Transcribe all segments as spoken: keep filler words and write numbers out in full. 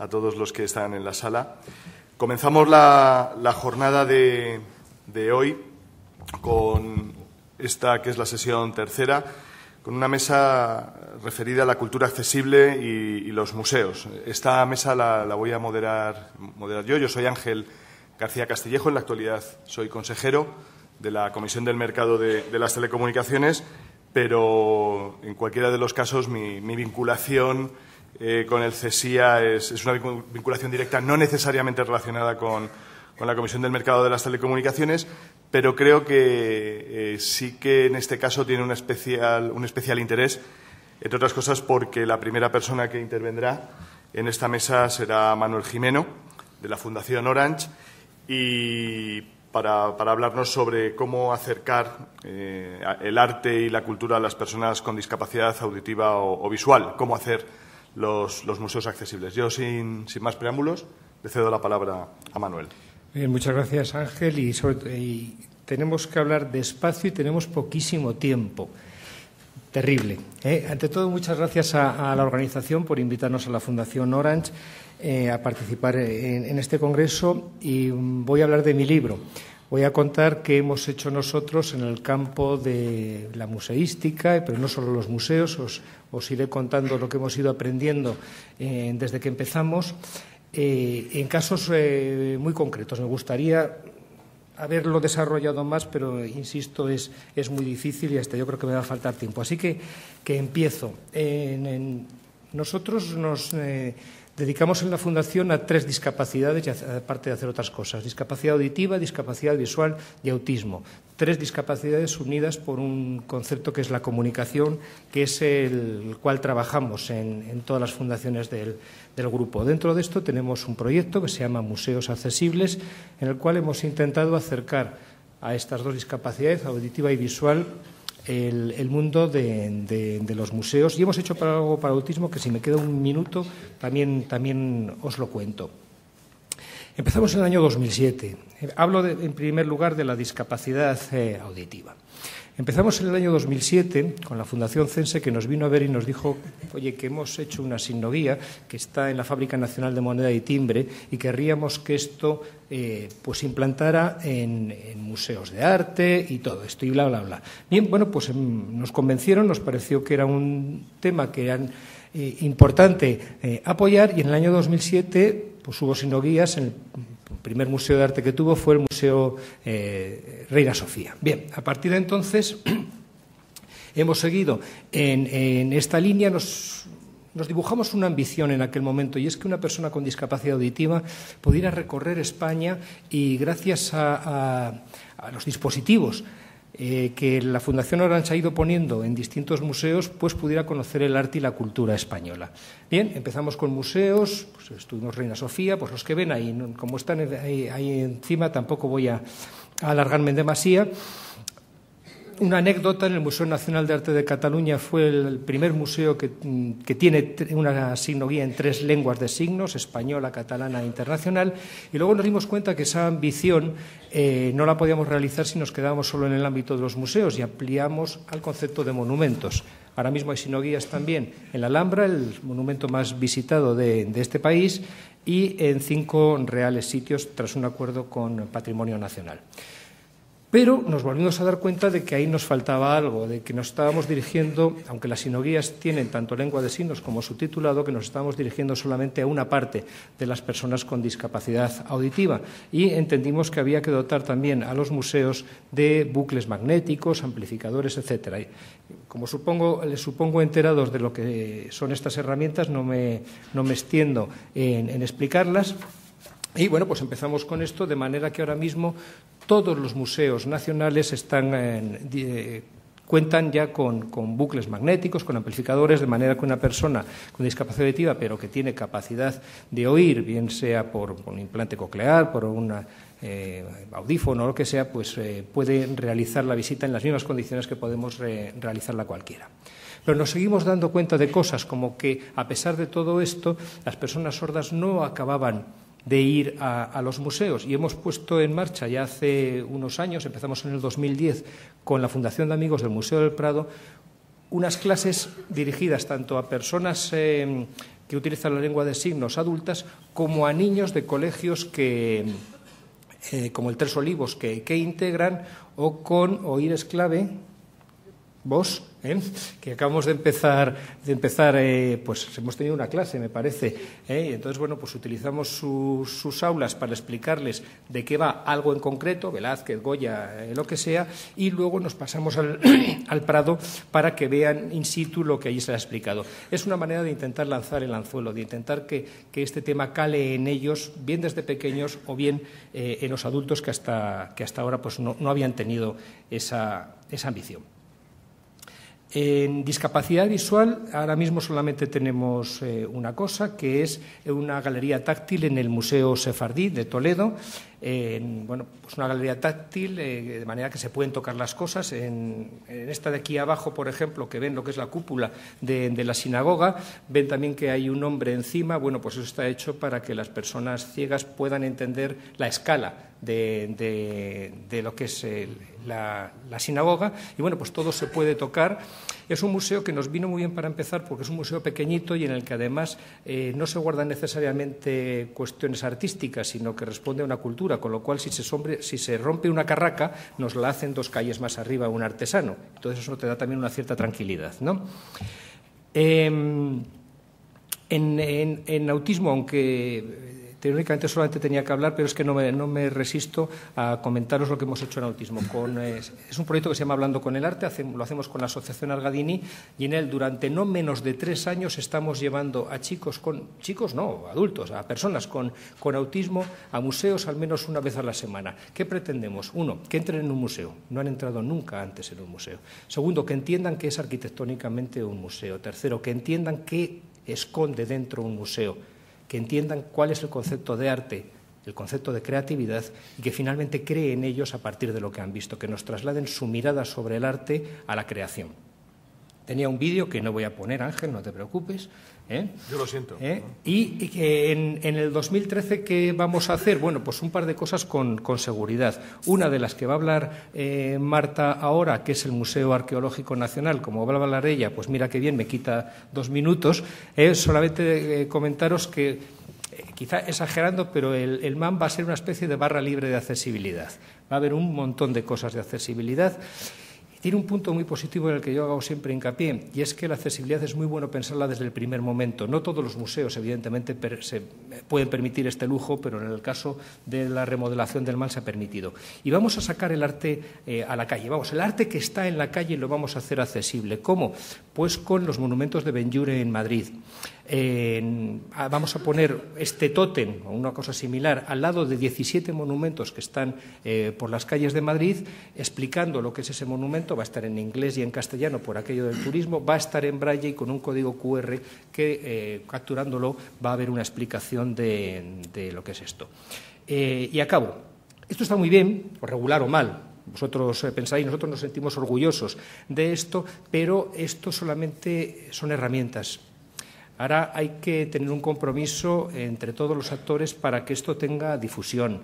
a todos los que están en la sala. Comenzamos la, la jornada de, de hoy con esta que es la sesión tercera, con una mesa referida a la cultura accesible y, y los museos. Esta mesa la, la voy a moderar, moderar yo. Yo soy Ángel García Castillejo, en la actualidad soy consejero de la Comisión del Mercado de, de las Telecomunicaciones, pero en cualquiera de los casos mi, mi vinculación eh, con el CESyA es, es una vinculación directa, no necesariamente relacionada con, con la Comisión del Mercado de las Telecomunicaciones, pero creo que eh, sí que en este caso tiene un especial, un especial interés, entre otras cosas porque la primera persona que intervendrá en esta mesa será Manuel Gimeno, de la Fundación Orange, y para, para hablarnos sobre cómo acercar eh, el arte y la cultura a las personas con discapacidad auditiva o, o visual, cómo hacer los, los museos accesibles. Yo, sin, sin más preámbulos, le cedo la palabra a Manuel. Bien, muchas gracias, Ángel. Y, sobre, y tenemos que hablar despacio y tenemos poquísimo tiempo. Terrible. ¿eh? Ante todo, muchas gracias a, a la organización por invitarnos a la Fundación Orange eh, a participar en, en este congreso. Y voy a hablar de mi libro. Voy a contar qué hemos hecho nosotros en el campo de la museística, pero no solo los museos. Os, os iré contando lo que hemos ido aprendiendo eh, desde que empezamos. Eh, en casos eh, muy concretos. Me gustaría haberlo desarrollado más, pero, insisto, es, es muy difícil y hasta yo creo que me va a faltar tiempo. Así que, que empiezo. Eh, en, en, nosotros nos eh, dedicamos en la Fundación a tres discapacidades, y a, aparte de hacer otras cosas. Discapacidad auditiva, discapacidad visual y autismo. Tres discapacidades unidas por un concepto que es la comunicación, que es el cual trabajamos en, en todas las fundaciones del del grupo. Dentro de esto tenemos un proyecto que se llama Museos Accesibles, en el cual hemos intentado acercar a estas dos discapacidades, auditiva y visual, el, el mundo de, de, de los museos. Y hemos hecho algo para autismo que, si me queda un minuto, también, también os lo cuento. Empezamos en el año dos mil siete. Hablo, de, en primer lugar, de la discapacidad eh, auditiva. Empezamos en el año dos mil siete con la Fundación C N S E, que nos vino a ver y nos dijo, oye, que hemos hecho una signoguía que está en la Fábrica Nacional de Moneda y Timbre y querríamos que esto eh, pues se implantara en, en museos de arte y todo esto y bla, bla, bla. Bien, bueno, pues nos convencieron, nos pareció que era un tema que era eh, importante eh, apoyar, y en el año dos mil siete pues hubo signoguías. En el primer museo de arte que tuvo fue el Museo eh, Reina Sofía. Bien, a partir de entonces hemos seguido en, en esta línea. Nos, nos dibujamos una ambición en aquel momento, y es que una persona con discapacidad auditiva pudiera recorrer España, y gracias a, a, a los dispositivos eh, que la Fundación Orange ha ido poniendo en distintos museos, pues pudiera conocer el arte y la cultura española. Bien, empezamos con museos, pues estuvimos Reina Sofía, pues los que ven ahí, como están ahí, ahí encima, tampoco voy a, a alargarme en demasía. Una anécdota: en el Museo Nacional de Arte de Cataluña fue el primer museo que, que tiene una signoguía en tres lenguas de signos, española, catalana e internacional, y luego nos dimos cuenta que esa ambición eh, no la podíamos realizar si nos quedábamos solo en el ámbito de los museos, y ampliamos al concepto de monumentos. Ahora mismo hay signoguías también en la Alhambra, el monumento más visitado de, de este país, y en cinco reales sitios, tras un acuerdo con Patrimonio Nacional. Pero nos volvimos a dar cuenta de que ahí nos faltaba algo, de que nos estábamos dirigiendo, aunque las signoguías tienen tanto lengua de signos como subtitulado, que nos estábamos dirigiendo solamente a una parte de las personas con discapacidad auditiva. Y entendimos que había que dotar también a los museos de bucles magnéticos, amplificadores, etcétera. Como supongo, les supongo enterados de lo que son estas herramientas, no me, no me extiendo en, en explicarlas. Y bueno, pues empezamos con esto, de manera que ahora mismo todos los museos nacionales están en, eh, cuentan ya con, con bucles magnéticos, con amplificadores, de manera que una persona con discapacidad auditiva, pero que tiene capacidad de oír, bien sea por, por un implante coclear, por un eh, audífono o lo que sea, pues eh, puede realizar la visita en las mismas condiciones que podemos re, realizarla cualquiera. Pero nos seguimos dando cuenta de cosas como que, a pesar de todo esto, las personas sordas no acababan de ir a, a los museos, y hemos puesto en marcha ya hace unos años, empezamos en el dos mil diez con la Fundación de Amigos del Museo del Prado, unas clases dirigidas tanto a personas eh, que utilizan la lengua de signos adultas como a niños de colegios que, eh, como el Tres Olivos, que, que integran, o con Oír es Clave Vos, ¿eh? que acabamos de empezar, de empezar eh, pues hemos tenido una clase, me parece, ¿eh? y entonces, bueno, pues utilizamos su, sus aulas para explicarles de qué va algo en concreto, Velázquez, Goya, eh, lo que sea, y luego nos pasamos al, al Prado para que vean in situ lo que allí se les ha explicado. Es una manera de intentar lanzar el anzuelo, de intentar que, que este tema cale en ellos, bien desde pequeños o bien eh, en los adultos que hasta, que hasta ahora pues no, no habían tenido esa, esa ambición. En discapacidad visual, ahora mismo solamente tenemos eh, una cosa, que es una galería táctil en el Museo Sefardí de Toledo. Eh, bueno, pues una galería táctil, eh, de manera que se pueden tocar las cosas. En, en esta de aquí abajo, por ejemplo, que ven lo que es la cúpula de, de la sinagoga, ven también que hay un hombre encima. Bueno, pues eso está hecho para que las personas ciegas puedan entender la escala de, de, de lo que es el, la, la sinagoga, y bueno, pues todo se puede tocar. Es un museo que nos vino muy bien para empezar porque es un museo pequeñito y en el que además eh, no se guardan necesariamente cuestiones artísticas, sino que responde a una cultura, con lo cual si se, sombre, si se rompe una carraca nos la hacen dos calles más arriba un artesano. Entonces eso te da también una cierta tranquilidad, ¿no? Eh, en, en, en autismo, aunque teóricamente solamente tenía que hablar, pero es que no me, no me resisto a comentaros lo que hemos hecho en autismo. Con, es, es un proyecto que se llama Hablando con el Arte, hace, lo hacemos con la Asociación Argadini, y en él durante no menos de tres años estamos llevando a chicos, con chicos no, adultos, a personas con, con autismo, a museos al menos una vez a la semana. ¿Qué pretendemos? Uno, que entren en un museo. No han entrado nunca antes en un museo. Segundo, que entiendan qué es arquitectónicamente un museo. Tercero, que entiendan qué esconde dentro un museo, que entiendan cuál es el concepto de arte, el concepto de creatividad, y que finalmente creen ellos a partir de lo que han visto, que nos trasladen su mirada sobre el arte a la creación. Tenía un vídeo que no voy a poner, Ángel, no te preocupes. ¿eh? Yo lo siento. ¿Eh? Y, y que en, en el dos mil trece, ¿qué vamos a hacer? Bueno, pues un par de cosas con, con seguridad. Una de las que va a hablar eh, Marta ahora, que es el Museo Arqueológico Nacional, como va a hablar ella, pues mira qué bien, me quita dos minutos. Eh, solamente eh, comentaros que, quizá exagerando, pero el, el MAM va a ser una especie de barra libre de accesibilidad. Va a haber un montón de cosas de accesibilidad. Tiene un punto muy positivo en el que yo hago siempre hincapié, y es que la accesibilidad es muy bueno pensarla desde el primer momento. No todos los museos, evidentemente, per, se pueden permitir este lujo, pero en el caso de la remodelación del MAM se ha permitido. Y vamos a sacar el arte eh, a la calle. Vamos, el arte que está en la calle lo vamos a hacer accesible. ¿Cómo? Pues con los monumentos de Benjure en Madrid. Eh, vamos a poner este tótem o una cosa similar al lado de diecisiete monumentos que están eh, por las calles de Madrid, explicando lo que es ese monumento. Va a estar en inglés y en castellano por aquello del turismo, va a estar en braille y con un código cu erre que, eh, capturándolo, va a haber una explicación de, de lo que es esto. Eh, y acabo. Esto está muy bien, o regular o mal. Vosotros pensáis, nosotros nos sentimos orgullosos de esto, pero esto solamente son herramientas. Ahora hay que tener un compromiso entre todos los actores para que esto tenga difusión,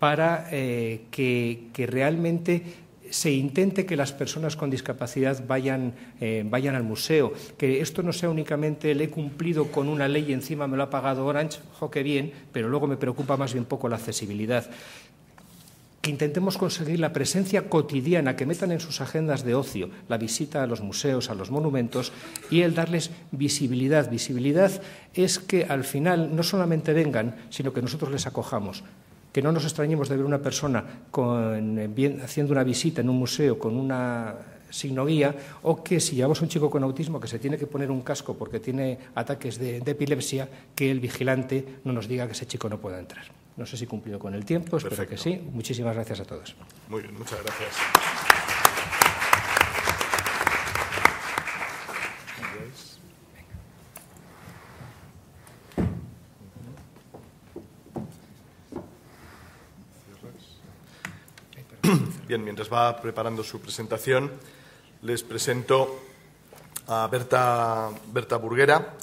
para eh, que, que realmente se intente que las personas con discapacidad vayan, eh, vayan al museo, que esto no sea únicamente le he cumplido con una ley y encima me lo ha pagado Orange, jo, qué bien, pero luego me preocupa más bien poco la accesibilidad. Que intentemos conseguir la presencia cotidiana, que metan en sus agendas de ocio la visita a los museos, a los monumentos, y el darles visibilidad. Visibilidad es que al final no solamente vengan, sino que nosotros les acojamos. Que no nos extrañemos de ver una persona con, bien, haciendo una visita en un museo con una signoguía, o que si llevamos a un chico con autismo que se tiene que poner un casco porque tiene ataques de, de epilepsia, que el vigilante no nos diga que ese chico no pueda entrar. No sé si he cumplido con el tiempo, espero Perfecto. que sí. Muchísimas gracias a todos. Muy bien, muchas gracias. Bien, mientras va preparando su presentación, les presento a Berta, Berta Burguera.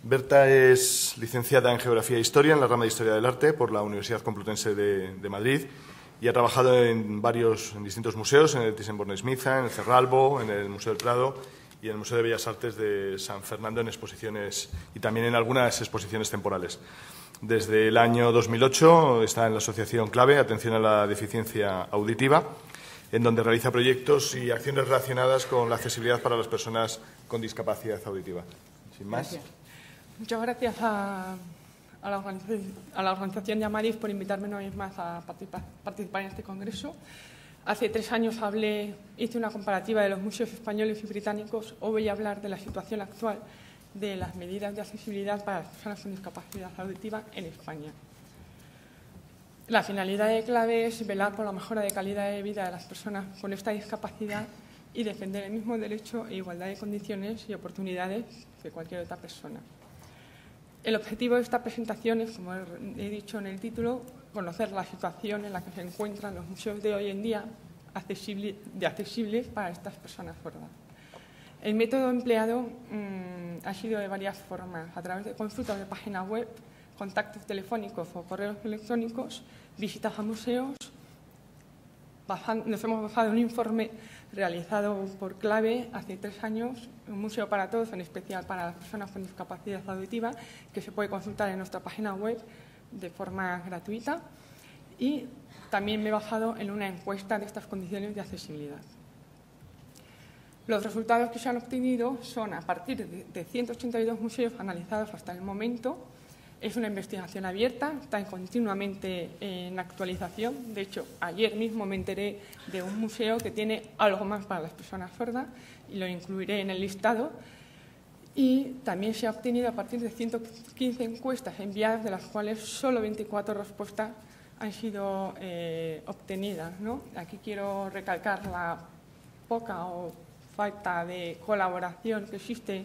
Berta es licenciada en Geografía e Historia en la rama de Historia del Arte por la Universidad Complutense de, de Madrid, y ha trabajado en varios en distintos museos, en el Thyssen-Bornemisza, en el Cerralbo, en el Museo del Prado y en el Museo de Bellas Artes de San Fernando en exposiciones y también en algunas exposiciones temporales. Desde el año dos mil ocho está en la Asociación Clave Atención a la Deficiencia Auditiva, en donde realiza proyectos y acciones relacionadas con la accesibilidad para las personas con discapacidad auditiva. Sin más. Gracias. Muchas gracias a, a, la a la organización de Amaris por invitarme una vez más a participa participar en este congreso. Hace tres años hablé, hice una comparativa de los museos españoles y británicos. Hoy voy a hablar de la situación actual de las medidas de accesibilidad para las personas con discapacidad auditiva en España. La finalidad de Clave es velar por la mejora de calidad de vida de las personas con esta discapacidad y defender el mismo derecho e igualdad de condiciones y oportunidades que cualquier otra persona. El objetivo de esta presentación es, como he dicho en el título, conocer la situación en la que se encuentran los museos de hoy en día accesible, de accesibles para estas personas sordas. El método empleado mmm, ha sido de varias formas, a través de consultas de páginas web, contactos telefónicos o correos electrónicos, visitas a museos. Nos hemos basado en un informe realizado por Clave hace tres años, un museo para todos, en especial para las personas con discapacidad auditiva, que se puede consultar en nuestra página web de forma gratuita. Y también me he basado en una encuesta de estas condiciones de accesibilidad. Los resultados que se han obtenido son a partir de ciento ochenta y dos museos analizados hasta el momento. Es una investigación abierta, está continuamente en actualización. De hecho, ayer mismo me enteré de un museo que tiene algo más para las personas sordas y lo incluiré en el listado. Y también se ha obtenido a partir de ciento quince encuestas enviadas, de las cuales solo veinticuatro respuestas han sido eh, obtenidas, ¿no? Aquí quiero recalcar la poca o falta de colaboración que existe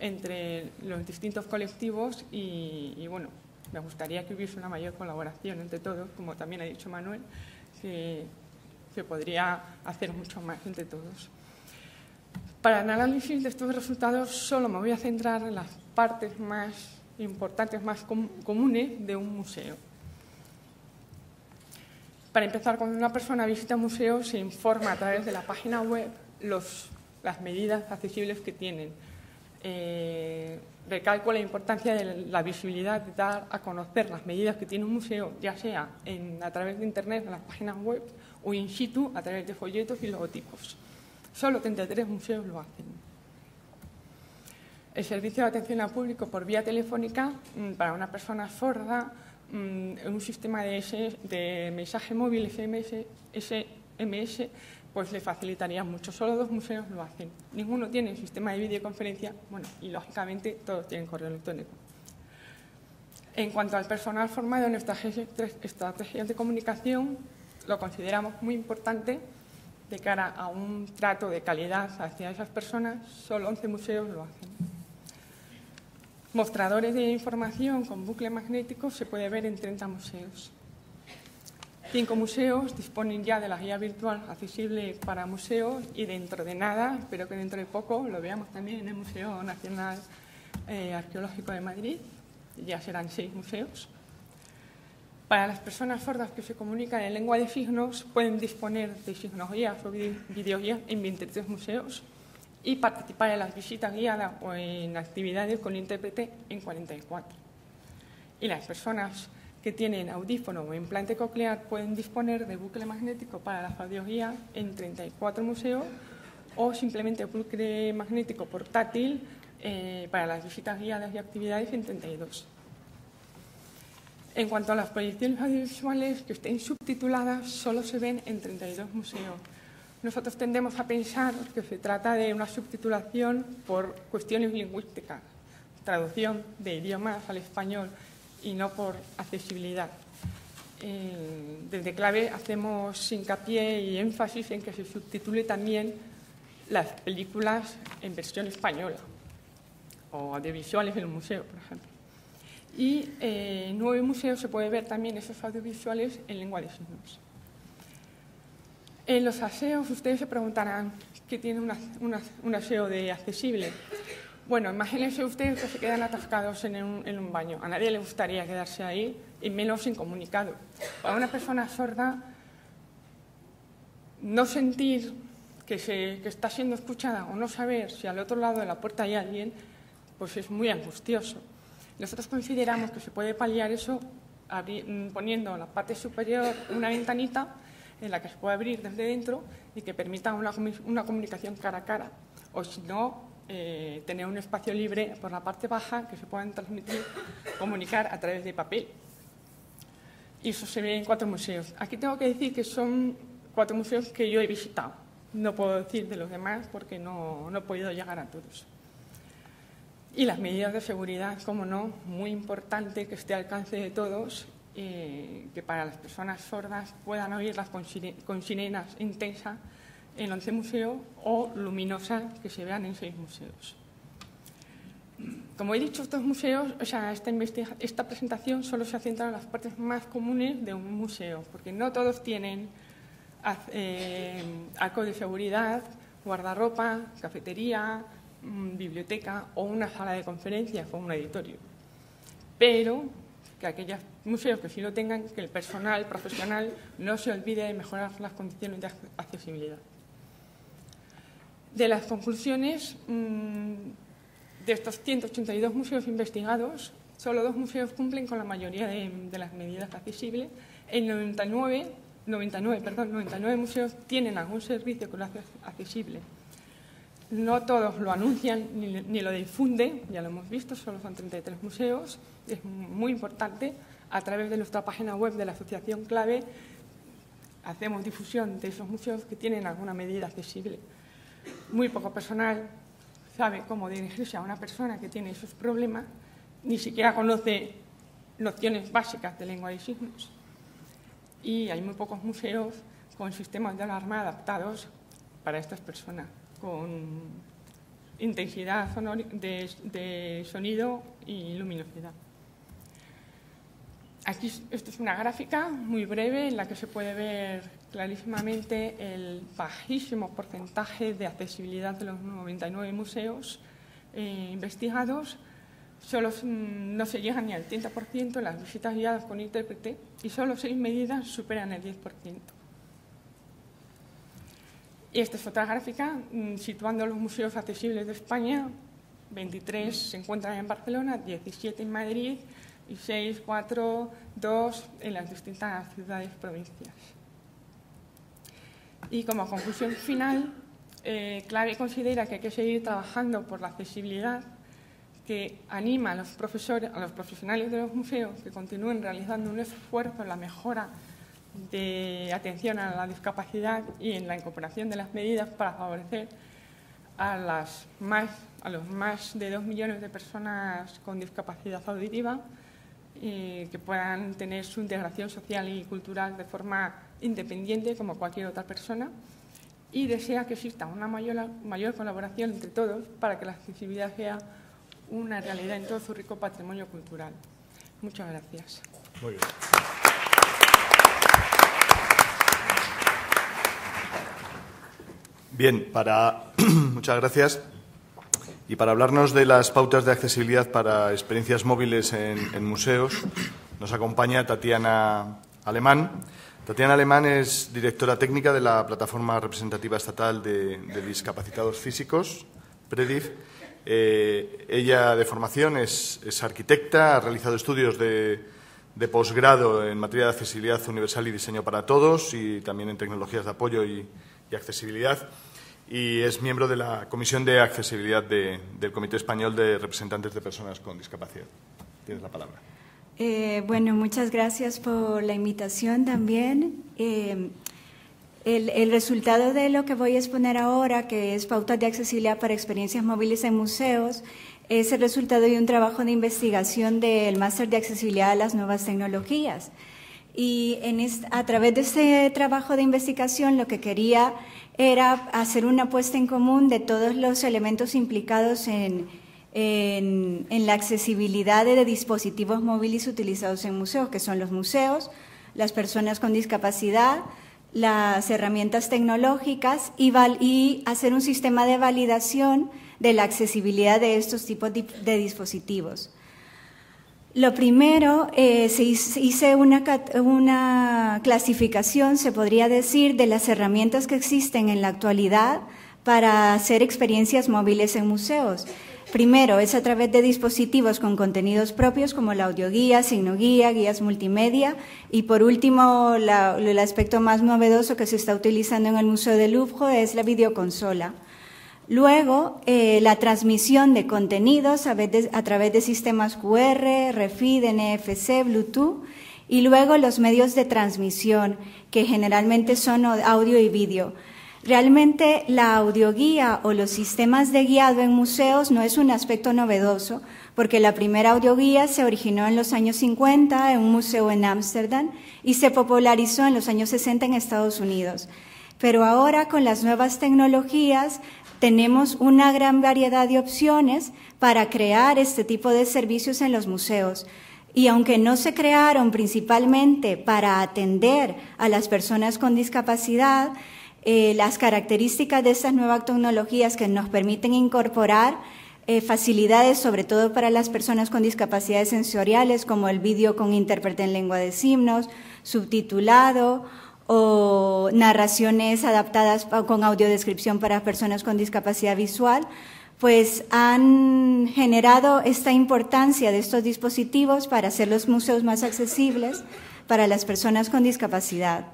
entre los distintos colectivos y, y, bueno, me gustaría que hubiese una mayor colaboración entre todos, como también ha dicho Manuel, que se podría hacer mucho más entre todos. Para el análisis de estos resultados solo me voy a centrar en las partes más importantes, más com comunes de un museo. Para empezar, cuando una persona visita un museo se informa a través de la página web los, las medidas accesibles que tienen. Eh, recalco la importancia de la visibilidad, de dar a conocer las medidas que tiene un museo, ya sea en, a través de Internet, en las páginas web o in situ, a través de folletos y logotipos. Solo treinta y tres museos lo hacen. El servicio de atención al público por vía telefónica para una persona sorda en un sistema de, S, de mensaje móvil S M S, S M S, pues le facilitaría mucho. Solo dos museos lo hacen. Ninguno tiene sistema de videoconferencia, bueno, y lógicamente todos tienen correo electrónico. En cuanto al personal formado en nuestras estrategias de comunicación, lo consideramos muy importante de cara a un trato de calidad hacia esas personas. Solo once museos lo hacen. Mostradores de información con bucle magnético se puede ver en treinta museos. Cinco museos disponen ya de la guía virtual accesible para museos y dentro de nada, espero que dentro de poco lo veamos también en el Museo Nacional eh, Arqueológico de Madrid, ya serán seis museos. Para las personas sordas que se comunican en lengua de signos, pueden disponer de signos guías o videoguías en veintitrés museos y participar en las visitas guiadas o en actividades con intérprete en cuarenta y cuatro. Y las personas que tienen audífono o implante coclear pueden disponer de bucle magnético para las audioguías en treinta y cuatro museos o simplemente bucle magnético portátil eh, para las visitas guiadas y actividades en treinta y dos. En cuanto a las proyecciones audiovisuales que estén subtituladas, solo se ven en treinta y dos museos. Nosotros tendemos a pensar que se trata de una subtitulación por cuestiones lingüísticas, traducción de idiomas al español, y no por accesibilidad. Eh, desde Clave hacemos hincapié y énfasis en que se subtitule también las películas en versión española o audiovisuales en un museo, por ejemplo. Y eh, en nueve museos se puede ver también esos audiovisuales en lengua de signos. En los aseos ustedes se preguntarán qué tiene una, una, un aseo de accesible. Bueno, imagínense ustedes que se quedan atascados en un, en un baño. A nadie le gustaría quedarse ahí, y menos incomunicado. Para una persona sorda, no sentir que, se, que está siendo escuchada o no saber si al otro lado de la puerta hay alguien, pues es muy angustioso. Nosotros consideramos que se puede paliar eso poniendo en la parte superior una ventanita en la que se puede abrir desde dentro y que permita una, una comunicación cara a cara, o si no, eh, tener un espacio libre por la parte baja que se puedan transmitir, comunicar a través de papel. Y eso se ve en cuatro museos. Aquí tengo que decir que son cuatro museos que yo he visitado. No puedo decir de los demás porque no, no he podido llegar a todos. Y las medidas de seguridad, como no, muy importante que esté al alcance de todos, eh, que para las personas sordas puedan oírlas con, sire con sirenas intensas en once museos o luminosas que se vean en seis museos. Como he dicho, estos museos, o sea, esta, esta presentación solo se ha centrado en las partes más comunes de un museo, porque no todos tienen eh, arco de seguridad, guardarropa, cafetería, biblioteca o una sala de conferencias o un auditorio. Pero que aquellos museos que sí lo tengan, que el personal profesional no se olvide de mejorar las condiciones de accesibilidad. De las conclusiones, mmm, de estos ciento ochenta y dos museos investigados, solo dos museos cumplen con la mayoría de, de las medidas accesibles. En noventa y nueve, noventa y nueve, perdón, noventa y nueve museos tienen algún servicio que lo hace accesible. No todos lo anuncian ni, ni lo difunden, ya lo hemos visto, solo son treinta y tres museos. Es muy importante. A través de nuestra página web de la Asociación Clave hacemos difusión de esos museos que tienen alguna medida accesible. Muy poco personal sabe cómo dirigirse a una persona que tiene esos problemas, ni siquiera conoce nociones básicas de lengua de signos. Y hay muy pocos museos con sistemas de alarma adaptados para estas personas, con intensidad de, de sonido y luminosidad. Aquí, esto es una gráfica muy breve en la que se puede ver clarísimamente el bajísimo porcentaje de accesibilidad de los noventa y nueve museos eh, investigados. Solo no se llega ni al treinta por ciento en las visitas guiadas con intérprete y solo seis medidas superan el diez por ciento. Y esta es otra gráfica, situando los museos accesibles de España. veintitrés se encuentran en Barcelona, diecisiete en Madrid, y seis, cuatro, dos en las distintas ciudades provincias. Y como conclusión final, eh, Clave considera que hay que seguir trabajando por la accesibilidad, que anima a los profesores, a los profesionales de los museos que continúen realizando un esfuerzo en la mejora de atención a la discapacidad y en la incorporación de las medidas para favorecer a, las más, a los más de dos millones de personas con discapacidad auditiva, eh, que puedan tener su integración social y cultural de forma independiente como cualquier otra persona, y desea que exista una mayor, mayor colaboración entre todos para que la accesibilidad sea una realidad en todo su rico patrimonio cultural. Muchas gracias. Muy bien. Bien, para, muchas gracias. Y para hablarnos de las pautas de accesibilidad para experiencias móviles en, en museos, nos acompaña Tatiana Alemán. Tatiana Alemán es directora técnica de la Plataforma Representativa Estatal de, de Discapacitados Físicos, PREDIF. Eh, ella de formación es, es arquitecta, ha realizado estudios de, de posgrado en materia de accesibilidad universal y diseño para todos y también en tecnologías de apoyo y, y accesibilidad. Y es miembro de la Comisión de Accesibilidad de, del Comité Español de Representantes de Personas con Discapacidad. Tienes la palabra. Eh, bueno, muchas gracias por la invitación también. Eh, el, el resultado de lo que voy a exponer ahora, que es pautas de accesibilidad para experiencias móviles en museos, es el resultado de un trabajo de investigación del Máster de Accesibilidad a las Nuevas Tecnologías. Y en este, a través de ese trabajo de investigación lo que quería era hacer una puesta en común de todos los elementos implicados en, en, en la accesibilidad de dispositivos móviles utilizados en museos, que son los museos, las personas con discapacidad, las herramientas tecnológicas y, val, y hacer un sistema de validación de la accesibilidad de estos tipos de, de dispositivos. Lo primero, eh, se hice una, una clasificación, se podría decir, de las herramientas que existen en la actualidad para hacer experiencias móviles en museos. Primero, es a través de dispositivos con contenidos propios como la audioguía, signoguía, guías multimedia y, por último, la, el aspecto más novedoso que se está utilizando en el Museo del Louvre es la videoconsola. Luego, eh, la transmisión de contenidos a, de, a través de sistemas Q R, ReFi, N F C, Bluetooth y luego los medios de transmisión, que generalmente son audio y vídeo. Realmente la audioguía o los sistemas de guiado en museos no es un aspecto novedoso, porque la primera audioguía se originó en los años cincuenta en un museo en Ámsterdam y se popularizó en los años sesenta en Estados Unidos. Pero ahora, con las nuevas tecnologías, tenemos una gran variedad de opciones para crear este tipo de servicios en los museos. Y aunque no se crearon principalmente para atender a las personas con discapacidad, eh, las características de estas nuevas tecnologías que nos permiten incorporar eh, facilidades, sobre todo para las personas con discapacidades sensoriales, como el vídeo con intérprete en lengua de signos, subtitulado, o narraciones adaptadas con audiodescripción para personas con discapacidad visual, pues han generado esta importancia de estos dispositivos para hacer los museos más accesibles para las personas con discapacidad.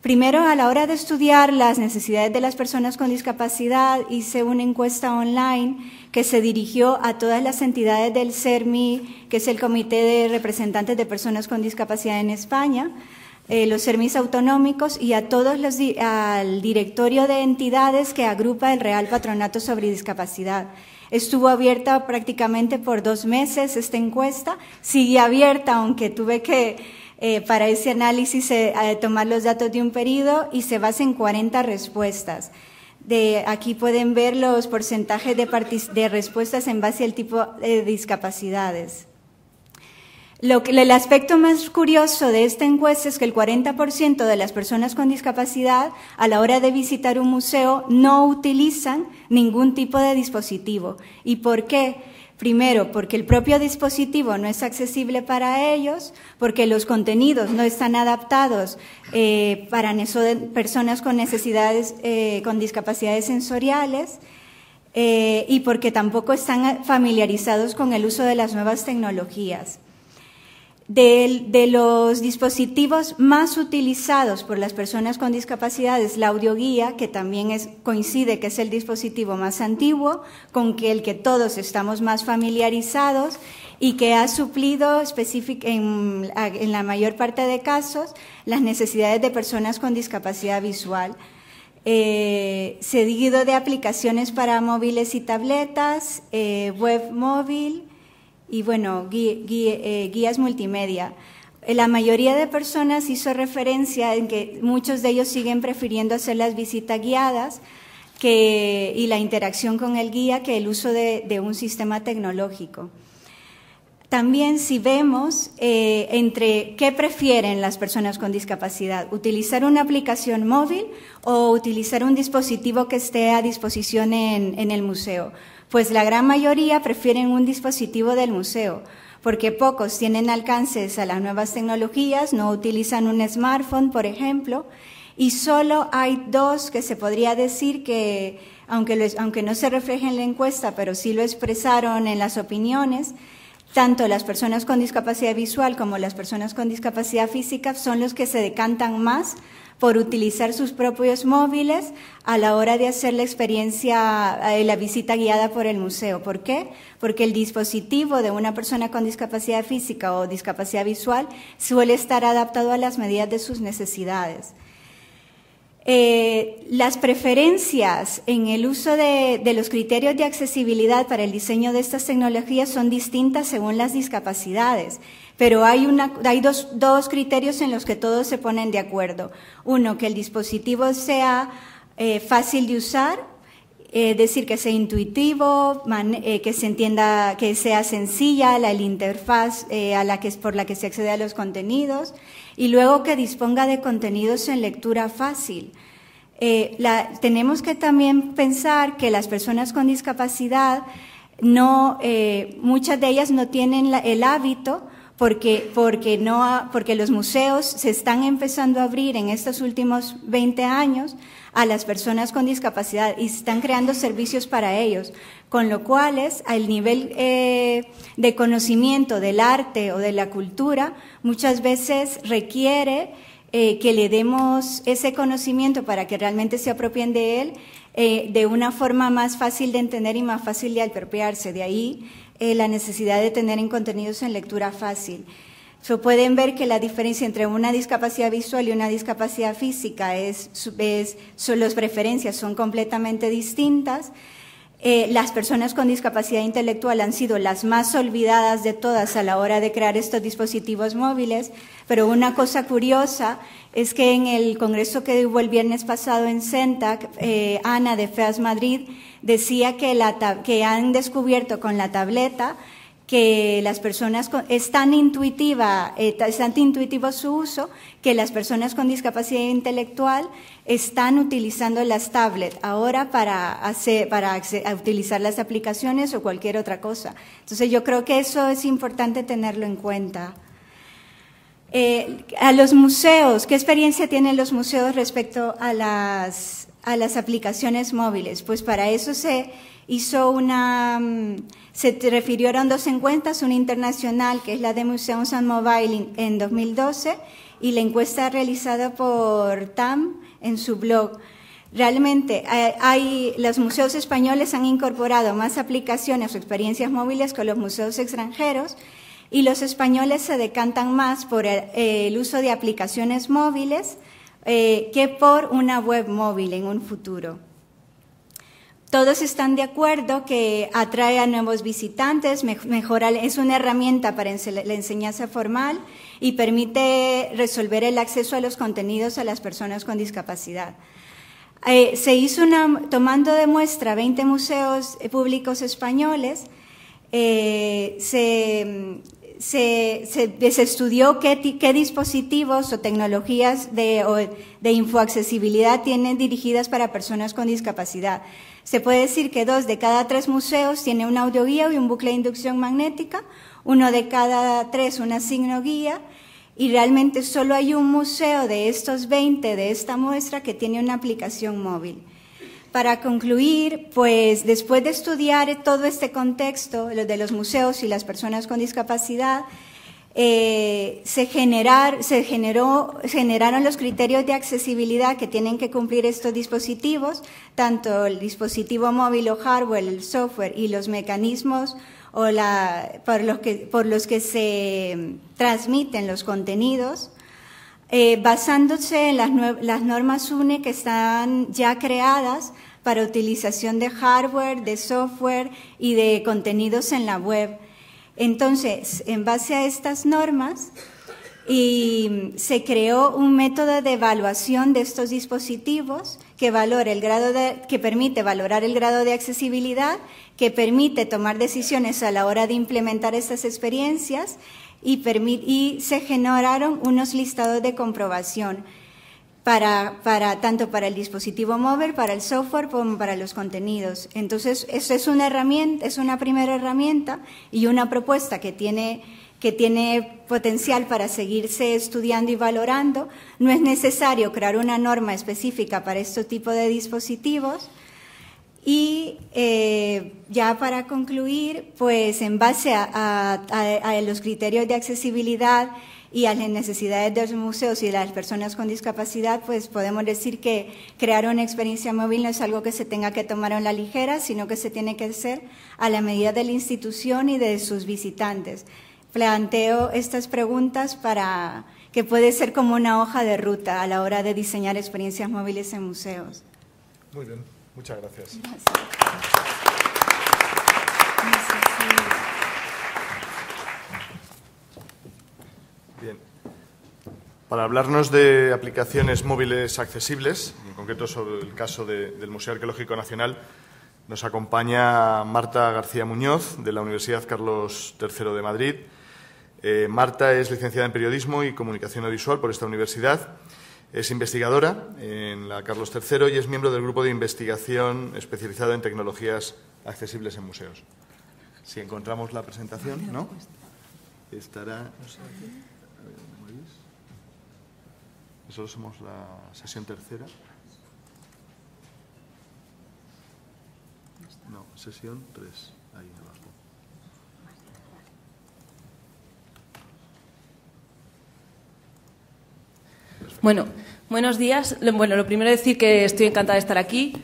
Primero, a la hora de estudiar las necesidades de las personas con discapacidad, hice una encuesta online que se dirigió a todas las entidades del CERMI, que es el Comité de Representantes de Personas con Discapacidad en España, Eh, los CERMIs autonómicos y a todos los di al directorio de entidades que agrupa el Real Patronato sobre Discapacidad. Estuvo abierta prácticamente por dos meses esta encuesta, sigue abierta, aunque tuve que, eh, para ese análisis, eh, tomar los datos de un periodo, y se basa en cuarenta respuestas. De, aquí pueden ver los porcentajes de, de respuestas en base al tipo de discapacidades. Lo que, el aspecto más curioso de esta encuesta es que el cuarenta por ciento de las personas con discapacidad, a la hora de visitar un museo, no utilizan ningún tipo de dispositivo. ¿Y por qué? Primero, porque el propio dispositivo no es accesible para ellos, porque los contenidos no están adaptados eh, para personas con necesidades, eh, con discapacidades sensoriales, eh, y porque tampoco están familiarizados con el uso de las nuevas tecnologías. De, de los dispositivos más utilizados por las personas con discapacidades, la audioguía, que también es, coincide que es el dispositivo más antiguo, con que el que todos estamos más familiarizados y que ha suplido en, en la mayor parte de casos las necesidades de personas con discapacidad visual. Eh, seguido de aplicaciones para móviles y tabletas, eh, web móvil, y bueno, guía, guía, eh, guías multimedia. La mayoría de personas hizo referencia en que muchos de ellos siguen prefiriendo hacer las visitas guiadas que, y la interacción con el guía, que el uso de, de un sistema tecnológico. También, si vemos eh, entre qué prefieren las personas con discapacidad, utilizar una aplicación móvil o utilizar un dispositivo que esté a disposición en, en el museo. Pues la gran mayoría prefieren un dispositivo del museo, porque pocos tienen alcances a las nuevas tecnologías, no utilizan un smartphone, por ejemplo, y solo hay dos que se podría decir que, aunque, lo, aunque no se refleje en la encuesta, pero sí lo expresaron en las opiniones, tanto las personas con discapacidad visual como las personas con discapacidad física son los que se decantan más por utilizar sus propios móviles a la hora de hacer la experiencia, la visita guiada por el museo. ¿Por qué? Porque el dispositivo de una persona con discapacidad física o discapacidad visual suele estar adaptado a las medidas de sus necesidades. Eh, las preferencias en el uso de, de los criterios de accesibilidad para el diseño de estas tecnologías son distintas según las discapacidades, pero hay, una, hay dos, dos criterios en los que todos se ponen de acuerdo. Uno, que el dispositivo sea eh, fácil de usar, es eh, decir, que sea intuitivo, man, eh, que se entienda, que sea sencilla la, la interfaz eh, a la que, por la que se accede a los contenidos, y luego que disponga de contenidos en lectura fácil. Eh, la, tenemos que también pensar que las personas con discapacidad no, eh, muchas de ellas no tienen la, el hábito porque, porque, no ha, porque los museos se están empezando a abrir en estos últimos veinte años a las personas con discapacidad y se están creando servicios para ellos, con lo cual es, al nivel eh, de conocimiento del arte o de la cultura, muchas veces requiere eh, que le demos ese conocimiento para que realmente se apropien de él eh, de una forma más fácil de entender y más fácil de apropiarse. De ahí eh, la necesidad de tener en contenidos en lectura fácil. So, pueden ver que la diferencia entre una discapacidad visual y una discapacidad física es, es son las preferencias son completamente distintas. Eh, las personas con discapacidad intelectual han sido las más olvidadas de todas a la hora de crear estos dispositivos móviles, pero una cosa curiosa es que en el congreso que hubo el viernes pasado en CENTAC, eh, Ana de FEAS Madrid decía que, la, que han descubierto con la tableta que las personas con, es tan intuitiva, es tan intuitivo su uso que las personas con discapacidad intelectual están utilizando las tablets ahora para, hacer, para hacer, utilizar las aplicaciones o cualquier otra cosa. Entonces yo creo que eso es importante tenerlo en cuenta. Eh, a los museos, ¿qué experiencia tienen los museos respecto a las, a las aplicaciones móviles? Pues para eso se hizo una… Se refirieron dos encuestas, una internacional, que es la de Museums and Mobile en dos mil doce, y la encuesta realizada por TAM en su blog. Realmente, hay, los museos españoles han incorporado más aplicaciones o experiencias móviles que los museos extranjeros, y los españoles se decantan más por el, el uso de aplicaciones móviles eh, que por una web móvil en un futuro. Todos están de acuerdo que atrae a nuevos visitantes, mejora, es una herramienta para la enseñanza formal y permite resolver el acceso a los contenidos a las personas con discapacidad. Eh, se hizo una, tomando de muestra veinte museos públicos españoles, eh, se, se, se, se estudió qué, qué dispositivos o tecnologías de, o de infoaccesibilidad tienen dirigidas para personas con discapacidad. Se puede decir que dos de cada tres museos tienen una audioguía y un bucle de inducción magnética, uno de cada tres una signoguía, y realmente solo hay un museo de estos veinte de esta muestra que tiene una aplicación móvil. Para concluir, pues después de estudiar todo este contexto, lo de los museos y las personas con discapacidad, Eh, se, generar, se generó, generaron los criterios de accesibilidad que tienen que cumplir estos dispositivos, tanto el dispositivo móvil o hardware, el software y los mecanismos o la, por, los que, por los que se transmiten los contenidos, eh, basándose en las, las normas U N E que están ya creadas para utilización de hardware, de software y de contenidos en la web. Entonces, en base a estas normas, y se creó un método de evaluación de estos dispositivos que, valora el grado de, que permite valorar el grado de accesibilidad, que permite tomar decisiones a la hora de implementar estas experiencias y, y se generaron unos listados de comprobación para, para, tanto para el dispositivo móvil, para el software como para los contenidos. Entonces, eso es una herramienta, es una primera herramienta y una propuesta que tiene, que tiene potencial para seguirse estudiando y valorando. No es necesario crear una norma específica para este tipo de dispositivos. Y eh, ya para concluir, pues en base a, a, a, a los criterios de accesibilidad y a las necesidades de los museos y de las personas con discapacidad, pues podemos decir que crear una experiencia móvil no es algo que se tenga que tomar a la ligera, sino que se tiene que hacer a la medida de la institución y de sus visitantes. Planteo estas preguntas para que puede ser como una hoja de ruta a la hora de diseñar experiencias móviles en museos. Muy bien, muchas gracias. Gracias. Bien. Para hablarnos de aplicaciones móviles accesibles, en concreto sobre el caso de, del Museo Arqueológico Nacional, nos acompaña Marta García-Muñoz, de la Universidad Carlos tercero de Madrid. Eh, Marta es licenciada en Periodismo y Comunicación Audiovisual por esta universidad. Es investigadora en la Carlos tercero y es miembro del Grupo de Investigación especializado en tecnologías accesibles en museos. si encontramos la presentación, ¿no? Estará... Nosotros somos la sesión tercera. No, sesión tres, ahí abajo. Bueno, buenos días. Bueno, lo primero es decir que estoy encantada de estar aquí,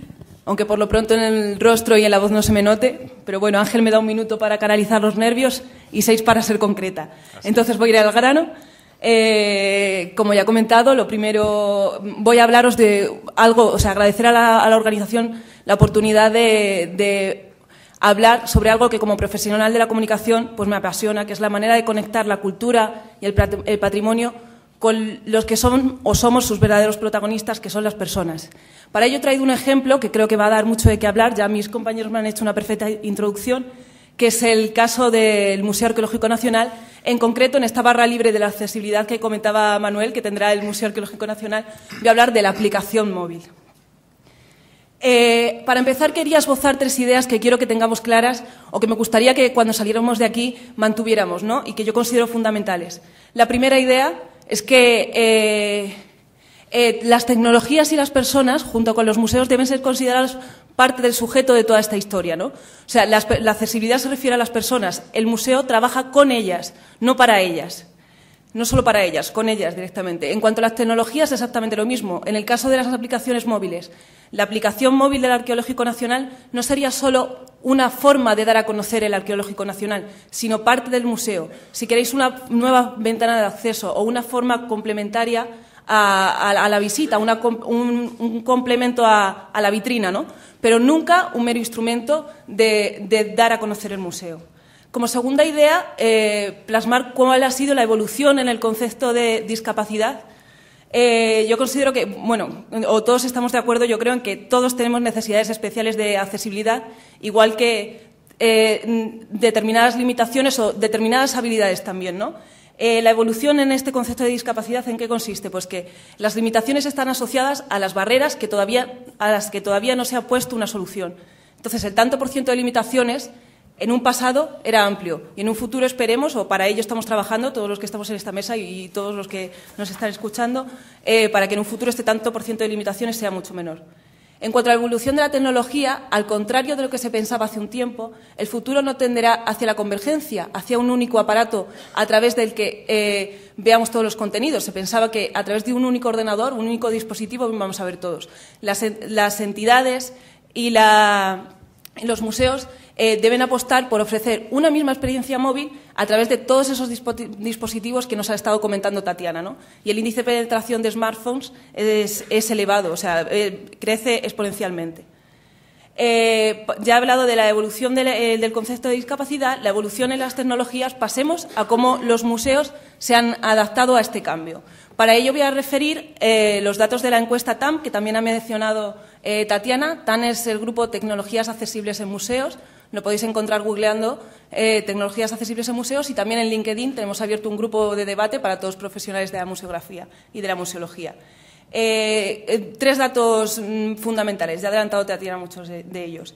aunque por lo pronto en el rostro y en la voz no se me note, pero bueno, Ángel me da un minuto para canalizar los nervios y seis para ser concreta. Así. Entonces voy a ir al grano. Eh, como ya he comentado, lo primero voy a hablaros de algo, o sea, agradecer a la, a la organización la oportunidad de, de hablar sobre algo que como profesional de la comunicación pues me apasiona, que es la manera de conectar la cultura y el, el patrimonio con los que son o somos sus verdaderos protagonistas, que son las personas. Para ello he traído un ejemplo que creo que va a dar mucho de qué hablar, ya mis compañeros me han hecho una perfecta introducción, que es el caso del Museo Arqueológico Nacional, en concreto en esta barra libre de la accesibilidad que comentaba Manuel, que tendrá el Museo Arqueológico Nacional, voy a hablar de la aplicación móvil. Eh, para empezar, quería esbozar tres ideas que quiero que tengamos claras o que me gustaría que cuando saliéramos de aquí mantuviéramos, ¿no? Y que yo considero fundamentales. La primera idea es que eh, eh, las tecnologías y las personas, junto con los museos, deben ser consideradas parte del sujeto de toda esta historia, ¿no? O sea, la, la accesibilidad se refiere a las personas. El museo trabaja con ellas, no para ellas. No solo para ellas, con ellas directamente. En cuanto a las tecnologías, es exactamente lo mismo. En el caso de las aplicaciones móviles, la aplicación móvil del Arqueológico Nacional no sería solo una forma de dar a conocer el Arqueológico Nacional, sino parte del museo. Si queréis una nueva ventana de acceso o una forma complementaria a, a, a la visita, una, un, un complemento a, a la vitrina, ¿no? Pero nunca un mero instrumento de, de dar a conocer el museo. Como segunda idea, eh, plasmar cuál ha sido la evolución en el concepto de discapacidad. Eh, yo considero que, bueno, o todos estamos de acuerdo, yo creo, en que todos tenemos necesidades especiales de accesibilidad, igual que eh, determinadas limitaciones o determinadas habilidades también, ¿no? Eh, la evolución en este concepto de discapacidad, ¿en qué consiste? Pues que las limitaciones están asociadas a las barreras que todavía, a las que todavía no se ha puesto una solución. Entonces, el tanto por ciento de limitaciones en un pasado era amplio y en un futuro esperemos, o para ello estamos trabajando todos los que estamos en esta mesa y todos los que nos están escuchando, eh, para que en un futuro este tanto por ciento de limitaciones sea mucho menor. En cuanto a la evolución de la tecnología, al contrario de lo que se pensaba hace un tiempo, el futuro no tenderá hacia la convergencia, hacia un único aparato a través del que eh, veamos todos los contenidos. Se pensaba que a través de un único ordenador, un único dispositivo, vamos a ver todos. Las, las entidades y la... los museos eh, deben apostar por ofrecer una misma experiencia móvil a través de todos esos dispositivos que nos ha estado comentando Tatiana, ¿no? Y el índice de penetración de smartphones es, es elevado, o sea, eh, crece exponencialmente. Eh, ya he hablado de la evolución del, eh, del concepto de discapacidad, la evolución en las tecnologías, pasemos a cómo los museos se han adaptado a este cambio. Para ello voy a referir eh, los datos de la encuesta TAM, que también ha mencionado eh, Tatiana. TAM es el grupo Tecnologías Accesibles en Museos, lo podéis encontrar googleando eh, Tecnologías Accesibles en Museos, y también en LinkedIn tenemos abierto un grupo de debate para todos los profesionales de la museografía y de la museología. Eh, eh, tres datos mm, fundamentales, ya he adelantado Tatiana muchos de, de ellos.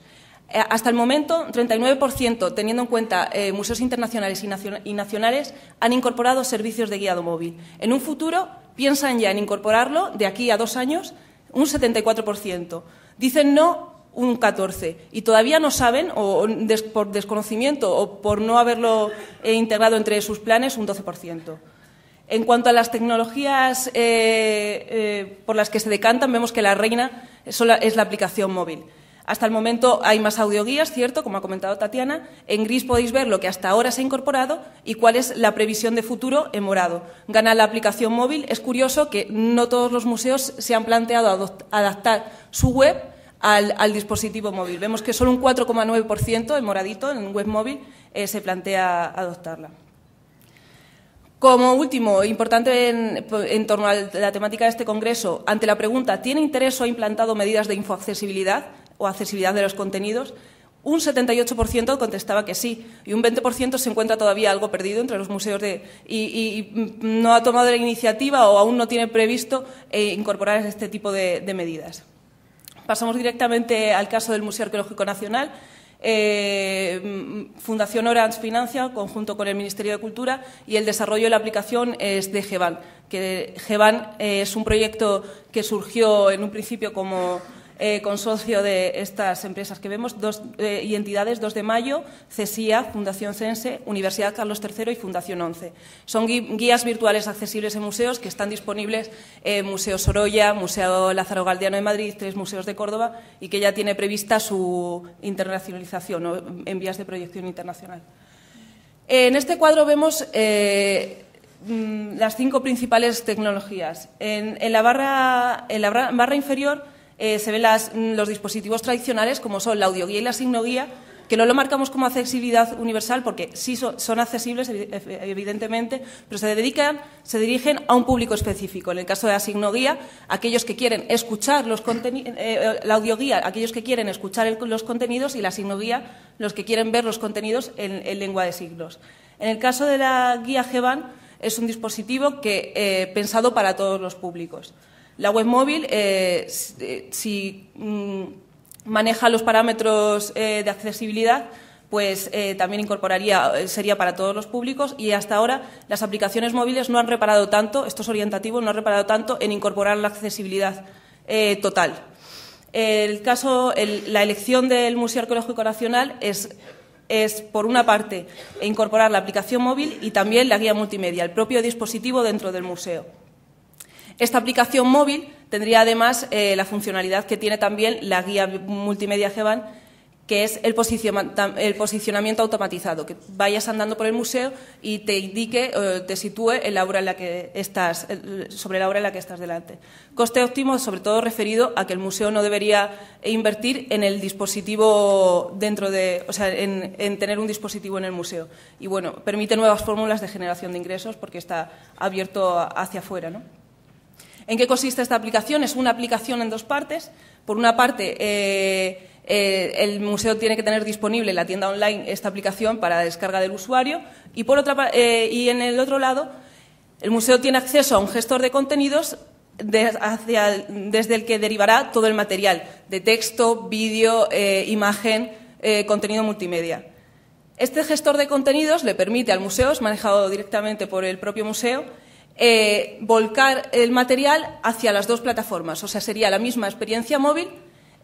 Eh, hasta el momento, treinta y nueve por ciento, teniendo en cuenta eh, museos internacionales y, nacion y nacionales, han incorporado servicios de guiado móvil. En un futuro, piensan ya en incorporarlo, de aquí a dos años, un setenta y cuatro por ciento. Dicen no, un catorce por ciento. Y todavía no saben, o, o des por desconocimiento o por no haberlo eh, integrado entre sus planes, un doce por ciento. En cuanto a las tecnologías eh, eh, por las que se decantan, vemos que la reina es la, es la aplicación móvil. Hasta el momento hay más audioguías, ¿cierto?, como ha comentado Tatiana. En gris podéis ver lo que hasta ahora se ha incorporado y cuál es la previsión de futuro en morado. Gana la aplicación móvil. Es curioso que no todos los museos se han planteado adaptar su web al, al dispositivo móvil. Vemos que solo un cuatro coma nueve por ciento, en moradito, en web móvil, eh, se plantea adoptarla. Como último, importante en, en torno a la temática de este congreso, ante la pregunta ¿tiene interés o ha implantado medidas de infoaccesibilidad o accesibilidad de los contenidos?, un setenta y ocho por ciento contestaba que sí y un veinte por ciento se encuentra todavía algo perdido entre los museos de, y, y, y no ha tomado la iniciativa o aún no tiene previsto eh, incorporar este tipo de, de medidas. Pasamos directamente al caso del Museo Arqueológico Nacional. Eh, Fundación Orange financia, conjunto con el Ministerio de Cultura, y el desarrollo y la aplicación es de GEBAN, que GEBAN eh, es un proyecto que surgió en un principio como eh, consorcio de estas empresas que vemos, dos, eh, y entidades, dos de mayo, CESyA, Fundación C N S E, Universidad Carlos tercero y Fundación once. Son guías virtuales accesibles en museos que están disponibles en eh, Museo Sorolla, Museo Lázaro Galdiano de Madrid, tres museos de Córdoba, y que ya tiene prevista su internacionalización o en vías de proyección internacional. En este cuadro vemos eh, las cinco principales tecnologías. En, en, la, barra, en la barra inferior eh, se ven las, los dispositivos tradicionales, como son la audioguía y la signoguía, que no lo marcamos como accesibilidad universal porque sí son, son accesibles, evidentemente, pero se dedican, se dirigen a un público específico. En el caso de la signoguía, aquellos que quieren escuchar los contenidos, eh, la audioguía, aquellos que quieren escuchar el, los contenidos, y la signoguía, los que quieren ver los contenidos en, en lengua de signos. En el caso de la guía GEBAN, es un dispositivo que eh, pensado para todos los públicos. La web móvil, eh, si... Mm, maneja los parámetros eh, de accesibilidad, pues eh, también incorporaría, sería para todos los públicos, y hasta ahora las aplicaciones móviles no han reparado tanto, esto es orientativo, no han reparado tanto en incorporar la accesibilidad eh, total. El caso, el, la elección del Museo Arqueológico Nacional es, es, por una parte, incorporar la aplicación móvil y también la guía multimedia, el propio dispositivo dentro del museo. Esta aplicación móvil tendría además eh, la funcionalidad que tiene también la guía multimedia GEBAN, que es el, posicion el posicionamiento automatizado, que vayas andando por el museo y te indique, eh, te sitúe en la obra en la que estás, sobre la obra en la que estás delante. Coste óptimo, sobre todo referido a que el museo no debería invertir en el dispositivo dentro de, o sea, en, en tener un dispositivo en el museo. Y bueno, permite nuevas fórmulas de generación de ingresos porque está abierto hacia afuera, ¿no? ¿En qué consiste esta aplicación? Es una aplicación en dos partes. Por una parte, eh, eh, el museo tiene que tener disponible en la tienda online esta aplicación para descarga del usuario, y, por otra, eh, y en el otro lado, el museo tiene acceso a un gestor de contenidos de, hacia, desde el que derivará todo el material de texto, vídeo, eh, imagen, eh, contenido multimedia. Este gestor de contenidos le permite al museo, es manejado directamente por el propio museo, Eh, volcar el material hacia las dos plataformas, o sea, sería la misma experiencia móvil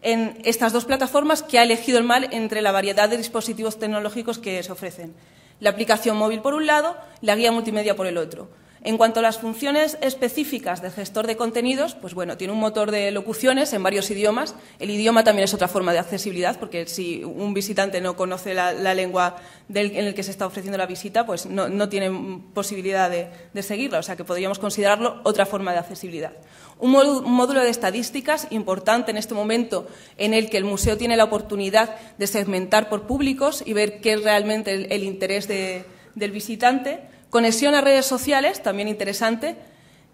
en estas dos plataformas que ha elegido el M A L entre la variedad de dispositivos tecnológicos que se ofrecen. La aplicación móvil por un lado, la guía multimedia por el otro. En cuanto a las funciones específicas del gestor de contenidos, pues bueno, tiene un motor de locuciones en varios idiomas. El idioma también es otra forma de accesibilidad, porque si un visitante no conoce la, la lengua del, en el que se está ofreciendo la visita, pues no, no tiene posibilidad de, de seguirla, o sea que podríamos considerarlo otra forma de accesibilidad. Un módulo de estadísticas importante en este momento en el que el museo tiene la oportunidad de segmentar por públicos y ver qué es realmente el, el interés de, del visitante. Conexión a redes sociales, también interesante,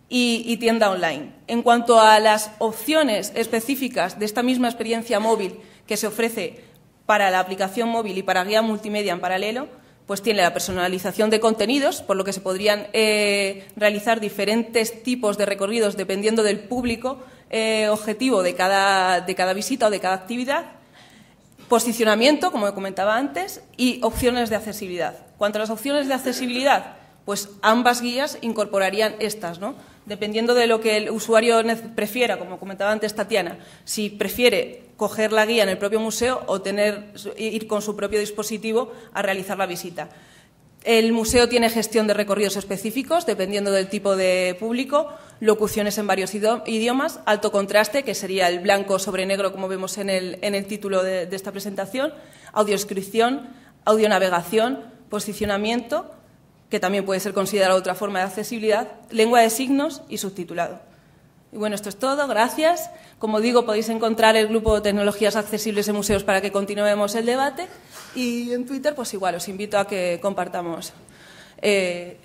y, y tienda online. En cuanto a las opciones específicas de esta misma experiencia móvil que se ofrece para la aplicación móvil y para guía multimedia en paralelo, pues tiene la personalización de contenidos, por lo que se podrían eh, realizar diferentes tipos de recorridos dependiendo del público eh, objetivo de cada, de cada visita o de cada actividad. Posicionamiento, como comentaba antes, y opciones de accesibilidad. Cuanto a las opciones de accesibilidad, pues ambas guías incorporarían estas, ¿no? Dependiendo de lo que el usuario prefiera, como comentaba antes Tatiana, si prefiere coger la guía en el propio museo o tener, ir con su propio dispositivo a realizar la visita. El museo tiene gestión de recorridos específicos, dependiendo del tipo de público, locuciones en varios idiomas, alto contraste, que sería el blanco sobre negro, como vemos en el, en el título de, de esta presentación, audiodescripción, audionavegación, posicionamiento, que también puede ser considerado otra forma de accesibilidad, lengua de signos y subtitulado. Y bueno, esto es todo, gracias. Como digo, podéis encontrar el grupo de tecnologías accesibles en museos para que continuemos el debate, y en Twitter, pues igual, os invito a que compartamos eh,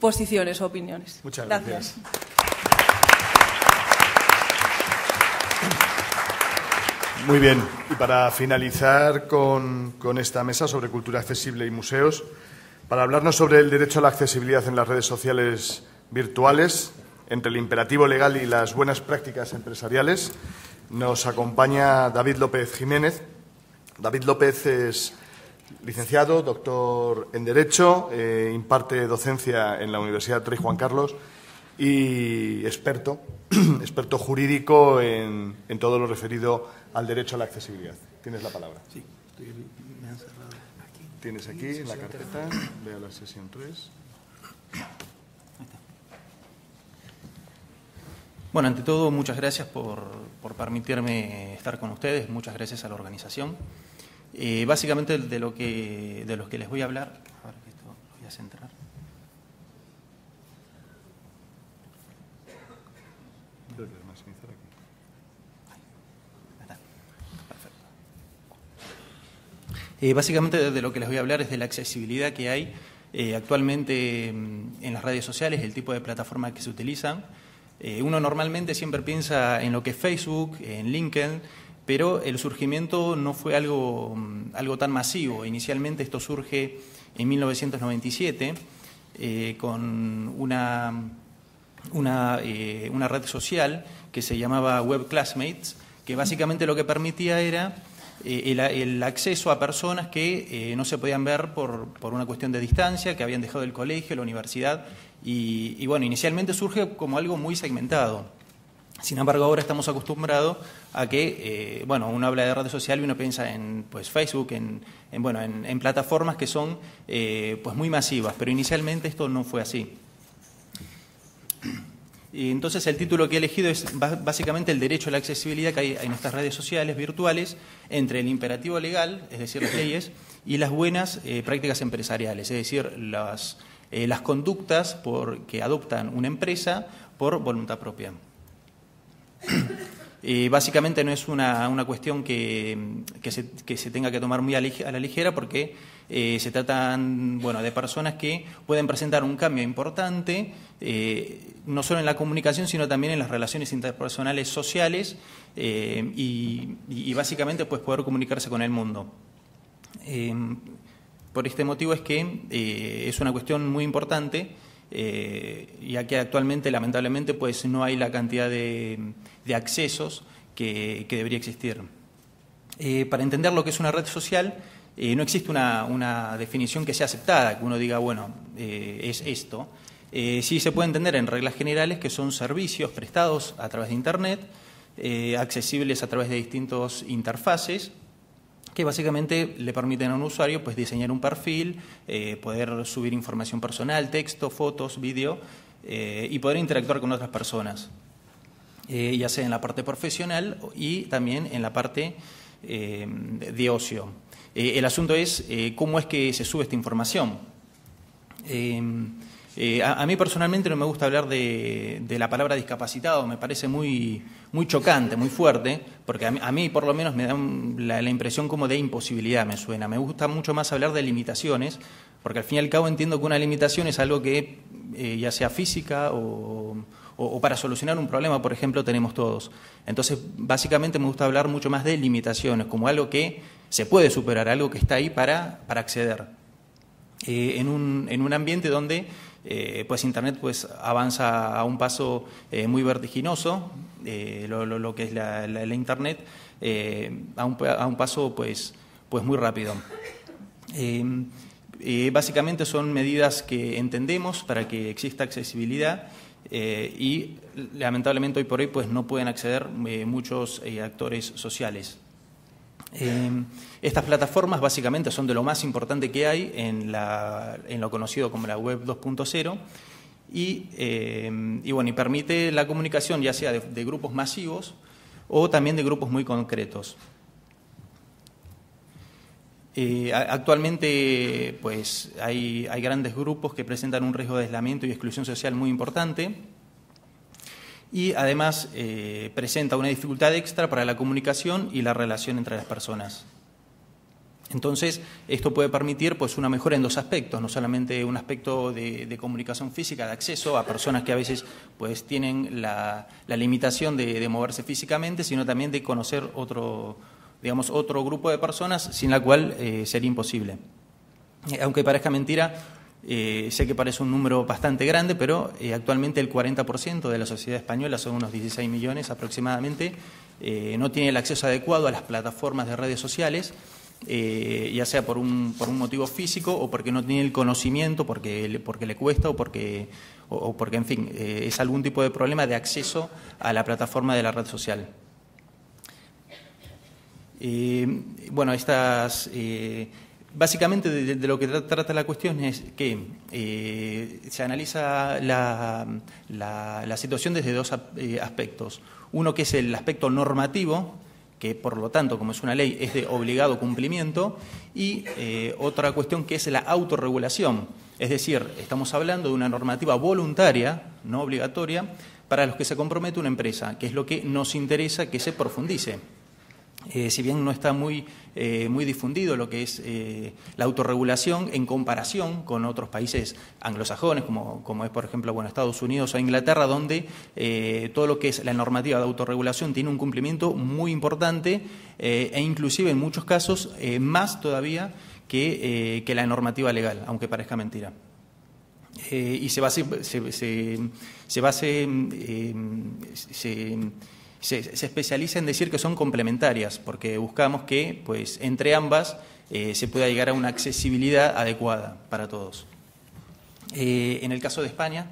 posiciones o opiniones. Muchas gracias. gracias. Muy bien, y para finalizar con, con esta mesa sobre cultura accesible y museos, para hablarnos sobre el derecho a la accesibilidad en las redes sociales virtuales, entre el imperativo legal y las buenas prácticas empresariales, nos acompaña David López Jiménez, David López es licenciado, doctor en Derecho, eh, imparte docencia en la Universidad Rey Juan Carlos y experto, experto jurídico en, en todo lo referido al derecho a la accesibilidad. Tienes la palabra. Sí, estoy, me han cerrado aquí. Tienes aquí en la carpeta, ve a la sesión tres. Bueno, ante todo, muchas gracias por, por permitirme estar con ustedes, muchas gracias a la organización. Eh, básicamente de lo que de los que les voy a hablar, a ver que esto lo voy a centrar. Eh, básicamente de lo que les voy a hablar es de la accesibilidad que hay eh, actualmente en las redes sociales, el tipo de plataformas que se utilizan. Eh, uno normalmente siempre piensa en lo que es Facebook, en LinkedIn, pero el surgimiento no fue algo, algo tan masivo. Inicialmente esto surge en mil novecientos noventa y siete eh, con una, una, eh, una red social que se llamaba Web Classmates, que básicamente lo que permitía era eh, el, el acceso a personas que eh, no se podían ver por, por una cuestión de distancia, que habían dejado el colegio, la universidad. Y, y bueno, inicialmente surge como algo muy segmentado. Sin embargo, ahora estamos acostumbrados a que, eh, bueno, uno habla de red social y uno piensa en pues, Facebook, en, en, bueno, en, en plataformas que son eh, pues muy masivas, pero inicialmente esto no fue así. Y entonces el título que he elegido es básicamente el derecho a la accesibilidad que hay en estas redes sociales virtuales entre el imperativo legal, es decir, las leyes, y las buenas eh, prácticas empresariales, es decir, las... Eh, las conductas por, que adoptan una empresa por voluntad propia. Eh, básicamente no es una, una cuestión que, que, se, que se tenga que tomar muy a la ligera porque eh, se tratan bueno, de personas que pueden presentar un cambio importante, eh, no solo en la comunicación, sino también en las relaciones interpersonales sociales eh, y, y básicamente pues, poder comunicarse con el mundo. Eh, Por este motivo es que eh, es una cuestión muy importante, eh, ya que actualmente, lamentablemente, pues no hay la cantidad de, de accesos que, que debería existir. Eh, para entender lo que es una red social, eh, no existe una, una definición que sea aceptada, que uno diga, bueno, eh, es esto. Eh, sí se puede entender en reglas generales que son servicios prestados a través de Internet, eh, accesibles a través de distintos interfaces, que básicamente le permiten a un usuario pues, diseñar un perfil, eh, poder subir información personal, texto, fotos, vídeo eh, y poder interactuar con otras personas, eh, ya sea en la parte profesional y también en la parte eh, de ocio. Eh, el asunto es eh, cómo es que se sube esta información. Eh, Eh, a, a mí personalmente no me gusta hablar de, de la palabra discapacitado, me parece muy, muy chocante, muy fuerte, porque a mí, a mí por lo menos me da un, la, la impresión como de imposibilidad, me suena. Me gusta mucho más hablar de limitaciones, porque al fin y al cabo entiendo que una limitación es algo que eh, ya sea física o, o, o para solucionar un problema, por ejemplo, tenemos todos. Entonces, básicamente me gusta hablar mucho más de limitaciones, como algo que se puede superar, algo que está ahí para, para acceder. Eh, en, un, en un ambiente donde... Eh, pues Internet pues, avanza a un paso eh, muy vertiginoso, eh, lo, lo, lo que es la, la, la Internet, eh, a, un, a un paso pues, pues muy rápido. Eh, eh, básicamente son medidas que entendemos para que exista accesibilidad eh, y lamentablemente hoy por hoy pues, no pueden acceder eh, muchos eh, actores sociales. Eh, estas plataformas básicamente son de lo más importante que hay en, la, en lo conocido como la web dos punto cero y, eh, y, bueno, y permite la comunicación ya sea de, de grupos masivos o también de grupos muy concretos. Eh, actualmente pues, hay, hay grandes grupos que presentan un riesgo de aislamiento y exclusión social muy importante. Y además eh, presenta una dificultad extra para la comunicación y la relación entre las personas. Entonces, esto puede permitir pues, una mejora en dos aspectos, no solamente un aspecto de, de comunicación física, de acceso a personas que a veces pues, tienen la, la limitación de, de moverse físicamente, sino también de conocer otro, digamos, otro grupo de personas sin la cual eh, sería imposible. Aunque parezca mentira, Eh, sé que parece un número bastante grande, pero eh, actualmente el cuarenta por ciento de la sociedad española, son unos dieciséis millones aproximadamente, eh, no tiene el acceso adecuado a las plataformas de redes sociales eh, ya sea por un, por un motivo físico o porque no tiene el conocimiento, porque, porque le cuesta o porque, o, o porque en fin, eh, es algún tipo de problema de acceso a la plataforma de la red social. Eh, bueno, estas... Eh, Básicamente de, de lo que trata la cuestión es que eh, se analiza la, la, la situación desde dos aspectos. Uno que es el aspecto normativo, que por lo tanto, como es una ley, es de obligado cumplimiento, y eh, otra cuestión que es la autorregulación. Es decir, estamos hablando de una normativa voluntaria, no obligatoria, para los que se compromete una empresa, que es lo que nos interesa que se profundice. Eh, si bien no está muy, eh, muy difundido lo que es eh, la autorregulación en comparación con otros países anglosajones, como, como es, por ejemplo, bueno, Estados Unidos o Inglaterra, donde eh, todo lo que es la normativa de autorregulación tiene un cumplimiento muy importante eh, e inclusive en muchos casos eh, más todavía que, eh, que la normativa legal, aunque parezca mentira. Eh, y se base, se, se, se base, eh, se, Se, se especializa en decir que son complementarias, porque buscamos que, pues, entre ambas eh, se pueda llegar a una accesibilidad adecuada para todos. Eh, en el caso de España,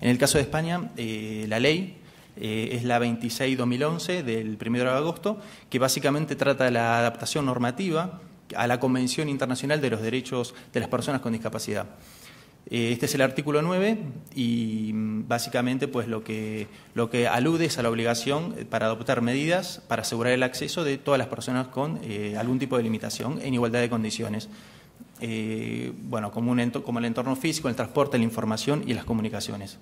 en el caso de España, eh, la ley eh, es la veintiséis barra dos mil once del primero de agosto, que básicamente trata la adaptación normativa a la Convención Internacional de los Derechos de las Personas con Discapacidad. Este es el artículo nueve y básicamente pues lo que, lo que alude es a la obligación para adoptar medidas para asegurar el acceso de todas las personas con eh, algún tipo de limitación en igualdad de condiciones, eh, bueno, como, un entorno, como el entorno físico, el transporte, la información y las comunicaciones.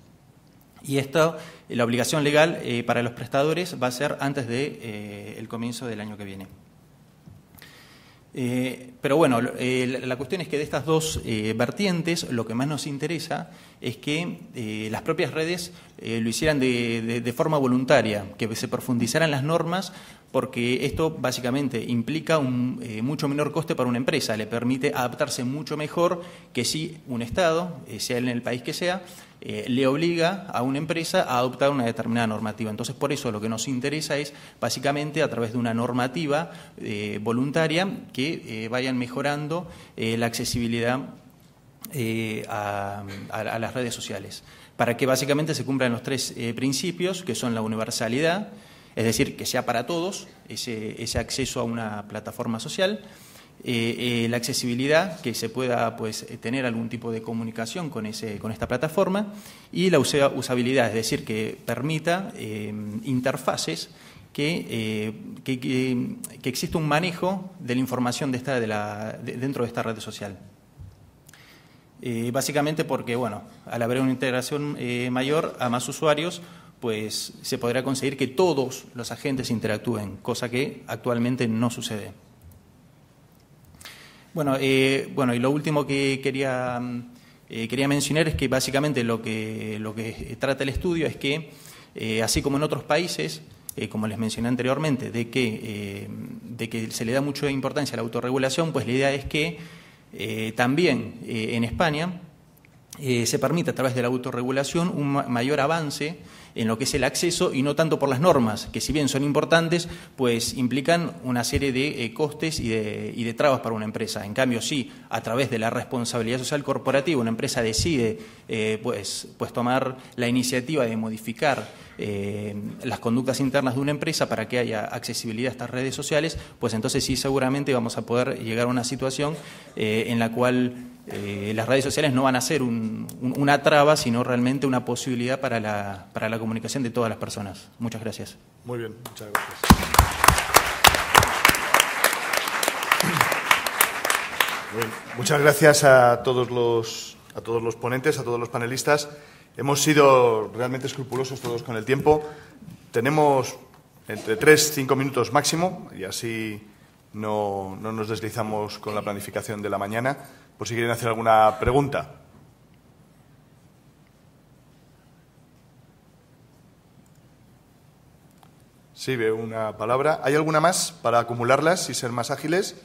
Y esta, la obligación legal eh, para los prestadores va a ser antes del de, eh, comienzo del año que viene. Eh, pero bueno, eh, la, la cuestión es que de estas dos eh, vertientes lo que más nos interesa es que eh, las propias redes eh, lo hicieran de, de, de forma voluntaria, que se profundizaran las normas, porque esto básicamente implica un eh, mucho menor coste para una empresa, le permite adaptarse mucho mejor que si un Estado, eh, sea en el país que sea, eh, le obliga a una empresa a adoptar una determinada normativa. Entonces, por eso lo que nos interesa es básicamente a través de una normativa eh, voluntaria que eh, vayan mejorando eh, la accesibilidad eh, a, a, a las redes sociales, para que básicamente se cumplan los tres eh, principios, que son la universalidad, es decir, que sea para todos ese, ese acceso a una plataforma social, eh, eh, la accesibilidad, que se pueda pues tener algún tipo de comunicación con, ese, con esta plataforma, y la usabilidad, es decir, que permita eh, interfaces que, eh, que, que, que exista un manejo de la información de esta, de la, de, dentro de esta red social. Eh, básicamente porque, bueno, al haber una integración eh, mayor a más usuarios, pues se podrá conseguir que todos los agentes interactúen, cosa que actualmente no sucede. Bueno, eh, bueno y lo último que quería, eh, quería mencionar es que básicamente lo que, lo que trata el estudio es que, eh, así como en otros países, eh, como les mencioné anteriormente, de que, eh, de que se le da mucha importancia a la autorregulación, pues la idea es que eh, también eh, en España eh, se permite a través de la autorregulación un ma- mayor avance en lo que es el acceso y no tanto por las normas, que si bien son importantes, pues implican una serie de eh, costes y de, y de trabas para una empresa. En cambio, si a través de la responsabilidad social corporativa una empresa decide eh, pues, pues tomar la iniciativa de modificar eh, las conductas internas de una empresa para que haya accesibilidad a estas redes sociales, pues entonces sí seguramente vamos a poder llegar a una situación eh, en la cual Eh, las redes sociales no van a ser un, un, una traba, sino realmente una posibilidad para la, para la comunicación de todas las personas. Muchas gracias. Muy bien, muchas gracias. Bien, muchas gracias a todos los, a todos los ponentes, a todos los panelistas. Hemos sido realmente escrupulosos todos con el tiempo. Tenemos entre tres a cinco minutos máximo y así no, no nos deslizamos con la planificación de la mañana. Por si quieren hacer alguna pregunta. Sí, veo una palabra. ¿Hay alguna más para acumularlas y ser más ágiles?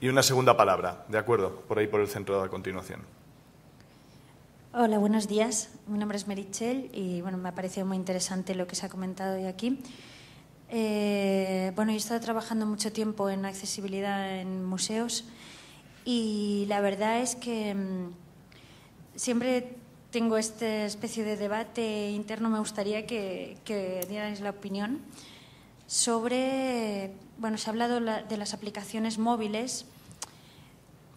Y una segunda palabra, de acuerdo, por ahí por el centro a continuación. Hola, buenos días. Mi nombre es Meritxell y bueno, me ha parecido muy interesante lo que se ha comentado hoy aquí. Eh, bueno, yo he estado trabajando mucho tiempo en accesibilidad en museos y la verdad es que mmm, siempre tengo esta especie de debate interno. Me gustaría que, que dierais la opinión sobre, bueno, se ha hablado la, de las aplicaciones móviles.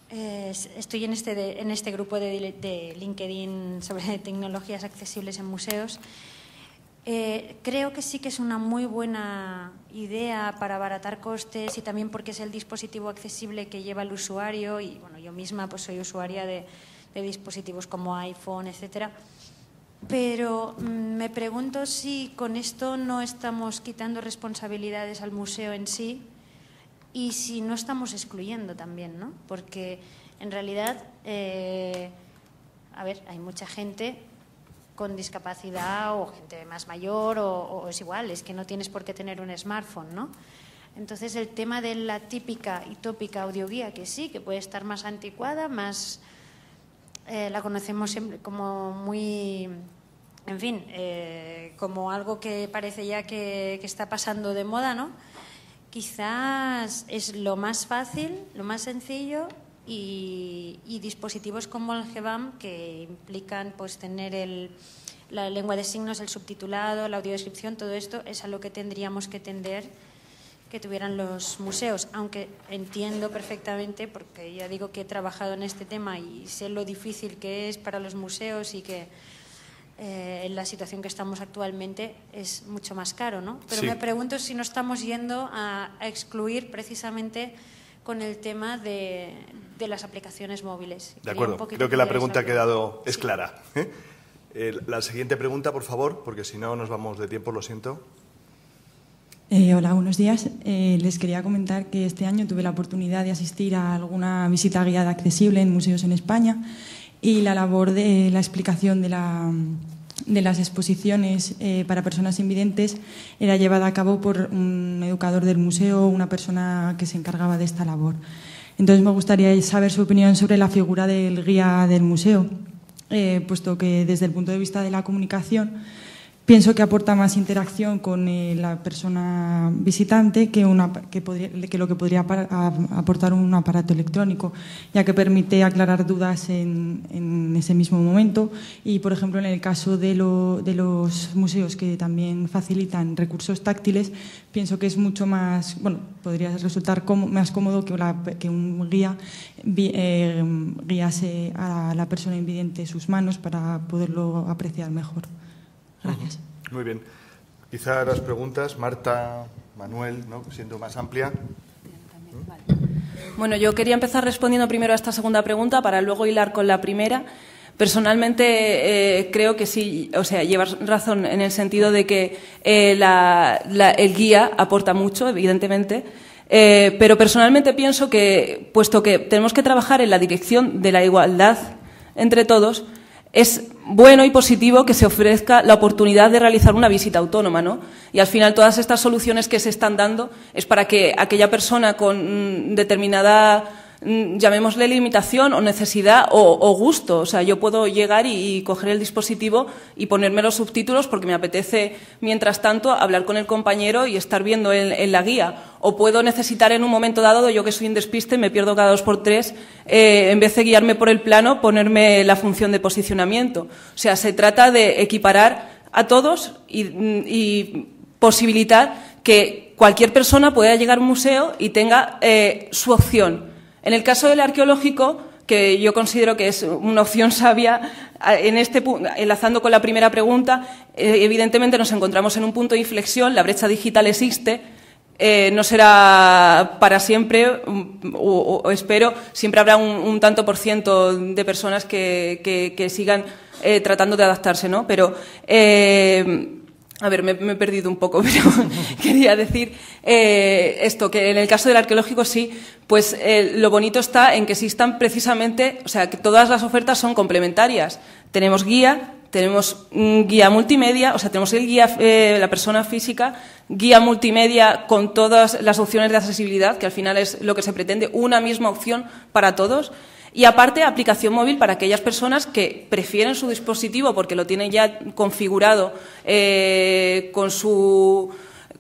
Eh, estoy en este, de, en este grupo de, de LinkedIn sobre tecnologías accesibles en museos. Eh, creo que sí que es una muy buena idea para abaratar costes y también porque es el dispositivo accesible que lleva el usuario y bueno, yo misma pues soy usuaria de, de dispositivos como iPhone, etcétera. Pero mm, me pregunto si con esto no estamos quitando responsabilidades al museo en sí y si no estamos excluyendo también, ¿no? Porque en realidad, eh, a ver, hay mucha gente con discapacidad o gente más mayor o, o es igual, es que no tienes por qué tener un smartphone, ¿no? Entonces el tema de la típica y tópica audioguía, que sí, que puede estar más anticuada, más eh, la conocemos siempre como muy, en fin, eh, como algo que parece ya que, que está pasando de moda, ¿no? Quizás es lo más fácil, lo más sencillo. Y, y dispositivos como el GEBAN que implican pues tener el, la lengua de signos, el subtitulado, la audiodescripción, todo esto es a lo que tendríamos que tender que tuvieran los museos, aunque entiendo perfectamente, porque ya digo que he trabajado en este tema y sé lo difícil que es para los museos y que eh, en la situación que estamos actualmente es mucho más caro, ¿no? Pero sí, me pregunto si no estamos yendo a, a excluir precisamente con el tema de, de las aplicaciones móviles. De acuerdo, creo que la pregunta ha quedado, es clara. ¿Eh? Eh, la siguiente pregunta, por favor, porque si no nos vamos de tiempo, lo siento. Eh, hola, buenos días. Eh, les quería comentar que este año tuve la oportunidad de asistir a alguna visita guiada accesible en museos en España y la labor de la explicación de la... de las exposiciones eh, para personas invidentes era llevada a cabo por un educador del museo, una persona que se encargaba de esta labor. Entonces me gustaría saber su opinión sobre la figura del guía del museo, eh, puesto que desde el punto de vista de la comunicación pienso que aporta más interacción con eh, la persona visitante que, una, que, podría, que lo que podría aportar un aparato electrónico, ya que permite aclarar dudas en, en ese mismo momento y, por ejemplo, en el caso de, lo, de los museos que también facilitan recursos táctiles, pienso que es mucho más, bueno, podría resultar como, más cómodo que, la, que un guía eh, guiase a la persona invidente sus manos para poderlo apreciar mejor. Gracias. Muy bien. Quizá las preguntas, Marta, Manuel, ¿no? Siendo más amplia. Bueno, yo quería empezar respondiendo primero a esta segunda pregunta para luego hilar con la primera. Personalmente eh, creo que sí, o sea, llevas razón en el sentido de que eh, la, la, el guía aporta mucho, evidentemente. Eh, pero personalmente pienso que, puesto que tenemos que trabajar en la dirección de la igualdad entre todos, es bueno y positivo que se ofrezca la oportunidad de realizar una visita autónoma, ¿no? Y al final todas estas soluciones que se están dando es para que aquella persona con determinada, llamémosle limitación o necesidad o, o gusto, o sea, yo puedo llegar y, y coger el dispositivo y ponerme los subtítulos porque me apetece, mientras tanto, hablar con el compañero y estar viendo en, en la guía. O puedo necesitar en un momento dado, yo que soy un despiste, me pierdo cada dos por tres, eh, en vez de guiarme por el plano, ponerme la función de posicionamiento. O sea, se trata de equiparar a todos y, y posibilitar que cualquier persona pueda llegar a un museo y tenga eh, su opción. En el caso del arqueológico, que yo considero que es una opción sabia, en este punto, enlazando con la primera pregunta, eh, evidentemente nos encontramos en un punto de inflexión, la brecha digital existe. Eh, no será para siempre, o, o espero, siempre habrá un, un tanto por ciento de personas que, que, que sigan eh, tratando de adaptarse, ¿no? Pero, eh, a ver, me, me he perdido un poco, pero quería decir eh, esto, que en el caso del arqueológico sí, pues eh, lo bonito está en que existan precisamente, o sea, que todas las ofertas son complementarias. Tenemos guía, tenemos guía multimedia, o sea, tenemos el guía, eh, la persona física, guía multimedia con todas las opciones de accesibilidad, que al final es lo que se pretende, una misma opción para todos. Y aparte, aplicación móvil para aquellas personas que prefieren su dispositivo porque lo tienen ya configurado eh, con su...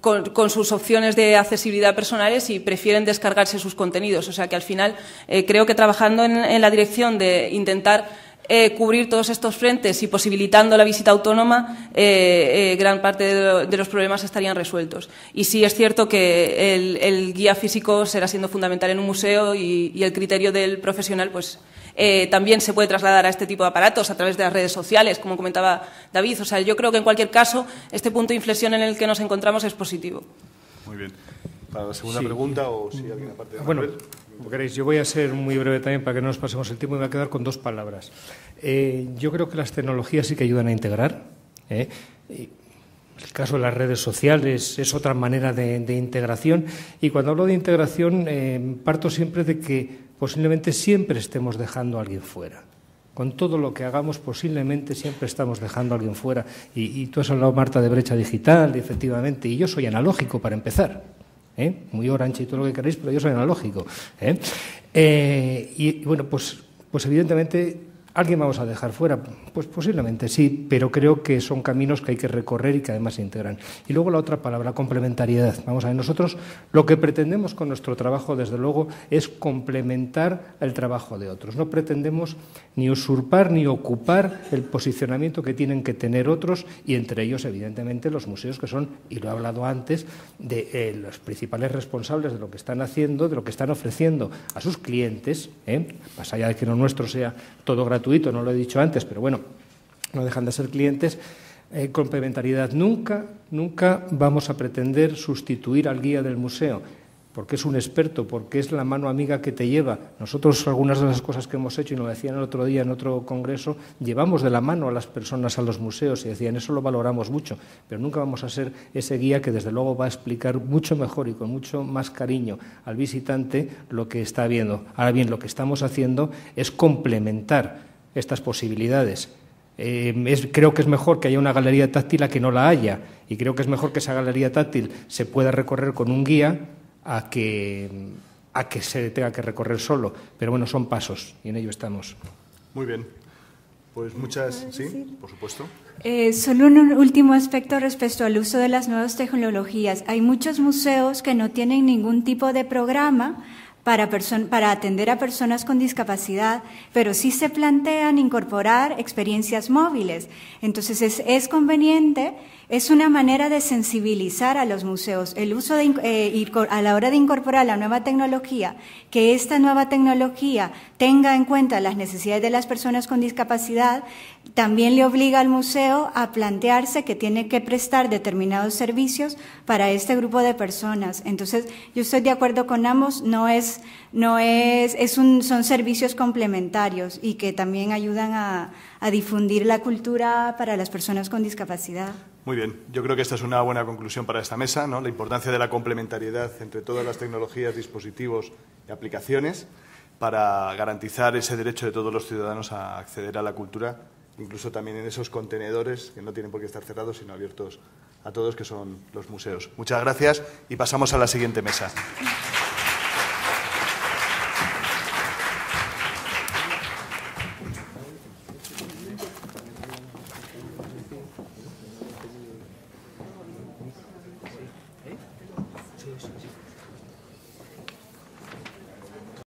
con, con sus opciones de accesibilidad personales y prefieren descargarse sus contenidos. O sea que al final eh, creo que trabajando en, en la dirección de intentar Eh, cubrir todos estos frentes y posibilitando la visita autónoma, eh, eh, gran parte de, lo, de los problemas estarían resueltos. Y sí es cierto que el, el guía físico será siendo fundamental en un museo y, y el criterio del profesional pues eh, también se puede trasladar a este tipo de aparatos a través de las redes sociales, como comentaba David. O sea, yo creo que en cualquier caso este punto de inflexión en el que nos encontramos es positivo. Muy bien. Para la segunda sí. pregunta o si alguien aparte de Manuel. Bueno. Queréis, yo voy a ser muy breve también para que no nos pasemos el tiempo y me voy a quedar con dos palabras. Eh, yo creo que las tecnologías sí que ayudan a integrar. ¿eh? El caso de las redes sociales es otra manera de, de integración. Y cuando hablo de integración, eh, parto siempre de que posiblemente siempre estemos dejando a alguien fuera. Con todo lo que hagamos, posiblemente siempre estamos dejando a alguien fuera. Y, y tú has hablado, Marta, de brecha digital, efectivamente, y yo soy analógico para empezar. ¿Eh? Muy Orange y todo lo que queréis, pero yo soy analógico. ¿eh? Eh, y, y bueno, pues, pues evidentemente alguien vamos a dejar fuera, pues posiblemente sí, pero creo que son caminos que hay que recorrer y que además se integran. Y luego la otra palabra, complementariedad. Vamos a ver, nosotros lo que pretendemos con nuestro trabajo, desde luego, es complementar el trabajo de otros. No pretendemos ni usurpar ni ocupar el posicionamiento que tienen que tener otros, y entre ellos, evidentemente, los museos, que son, y lo he hablado antes, de eh, los principales responsables de lo que están haciendo, de lo que están ofreciendo a sus clientes, ¿eh? Más allá de que lo nuestro sea todo gratuito, no lo he dicho antes, pero bueno, no dejan de ser clientes. Eh, complementariedad. Nunca, nunca vamos a pretender sustituir al guía del museo, porque es un experto, porque es la mano amiga que te lleva. Nosotros, algunas de las cosas que hemos hecho, y nos decían el otro día en otro congreso, llevamos de la mano a las personas a los museos, y decían, eso lo valoramos mucho, pero nunca vamos a ser ese guía que desde luego va a explicar mucho mejor y con mucho más cariño al visitante lo que está viendo. Ahora bien, lo que estamos haciendo es complementar estas posibilidades. Eh, es, creo que es mejor que haya una galería táctil a que no la haya, y creo que es mejor que esa galería táctil se pueda recorrer con un guía a que, a que se tenga que recorrer solo. Pero bueno, son pasos y en ello estamos. Muy bien. Pues muchas... Sí, por supuesto. Eh, solo un último aspecto respecto al uso de las nuevas tecnologías. Hay muchos museos que no tienen ningún tipo de programa para, para atender a personas con discapacidad, pero sí se plantean incorporar experiencias móviles. Entonces, es, es conveniente, es una manera de sensibilizar a los museos el uso de, eh, a la hora de incorporar la nueva tecnología, que esta nueva tecnología tenga en cuenta las necesidades de las personas con discapacidad. También le obliga al museo a plantearse que tiene que prestar determinados servicios para este grupo de personas. Entonces, yo estoy de acuerdo con ambos, no es, no es, es un, son servicios complementarios y que también ayudan a, a difundir la cultura para las personas con discapacidad. Muy bien, yo creo que esta es una buena conclusión para esta mesa, ¿no? La importancia de la complementariedad entre todas las tecnologías, dispositivos y aplicaciones para garantizar ese derecho de todos los ciudadanos a acceder a la cultura, incluso también en esos contenedores que no tienen por qué estar cerrados, sino abiertos a todos, que son los museos. Muchas gracias y pasamos a la siguiente mesa.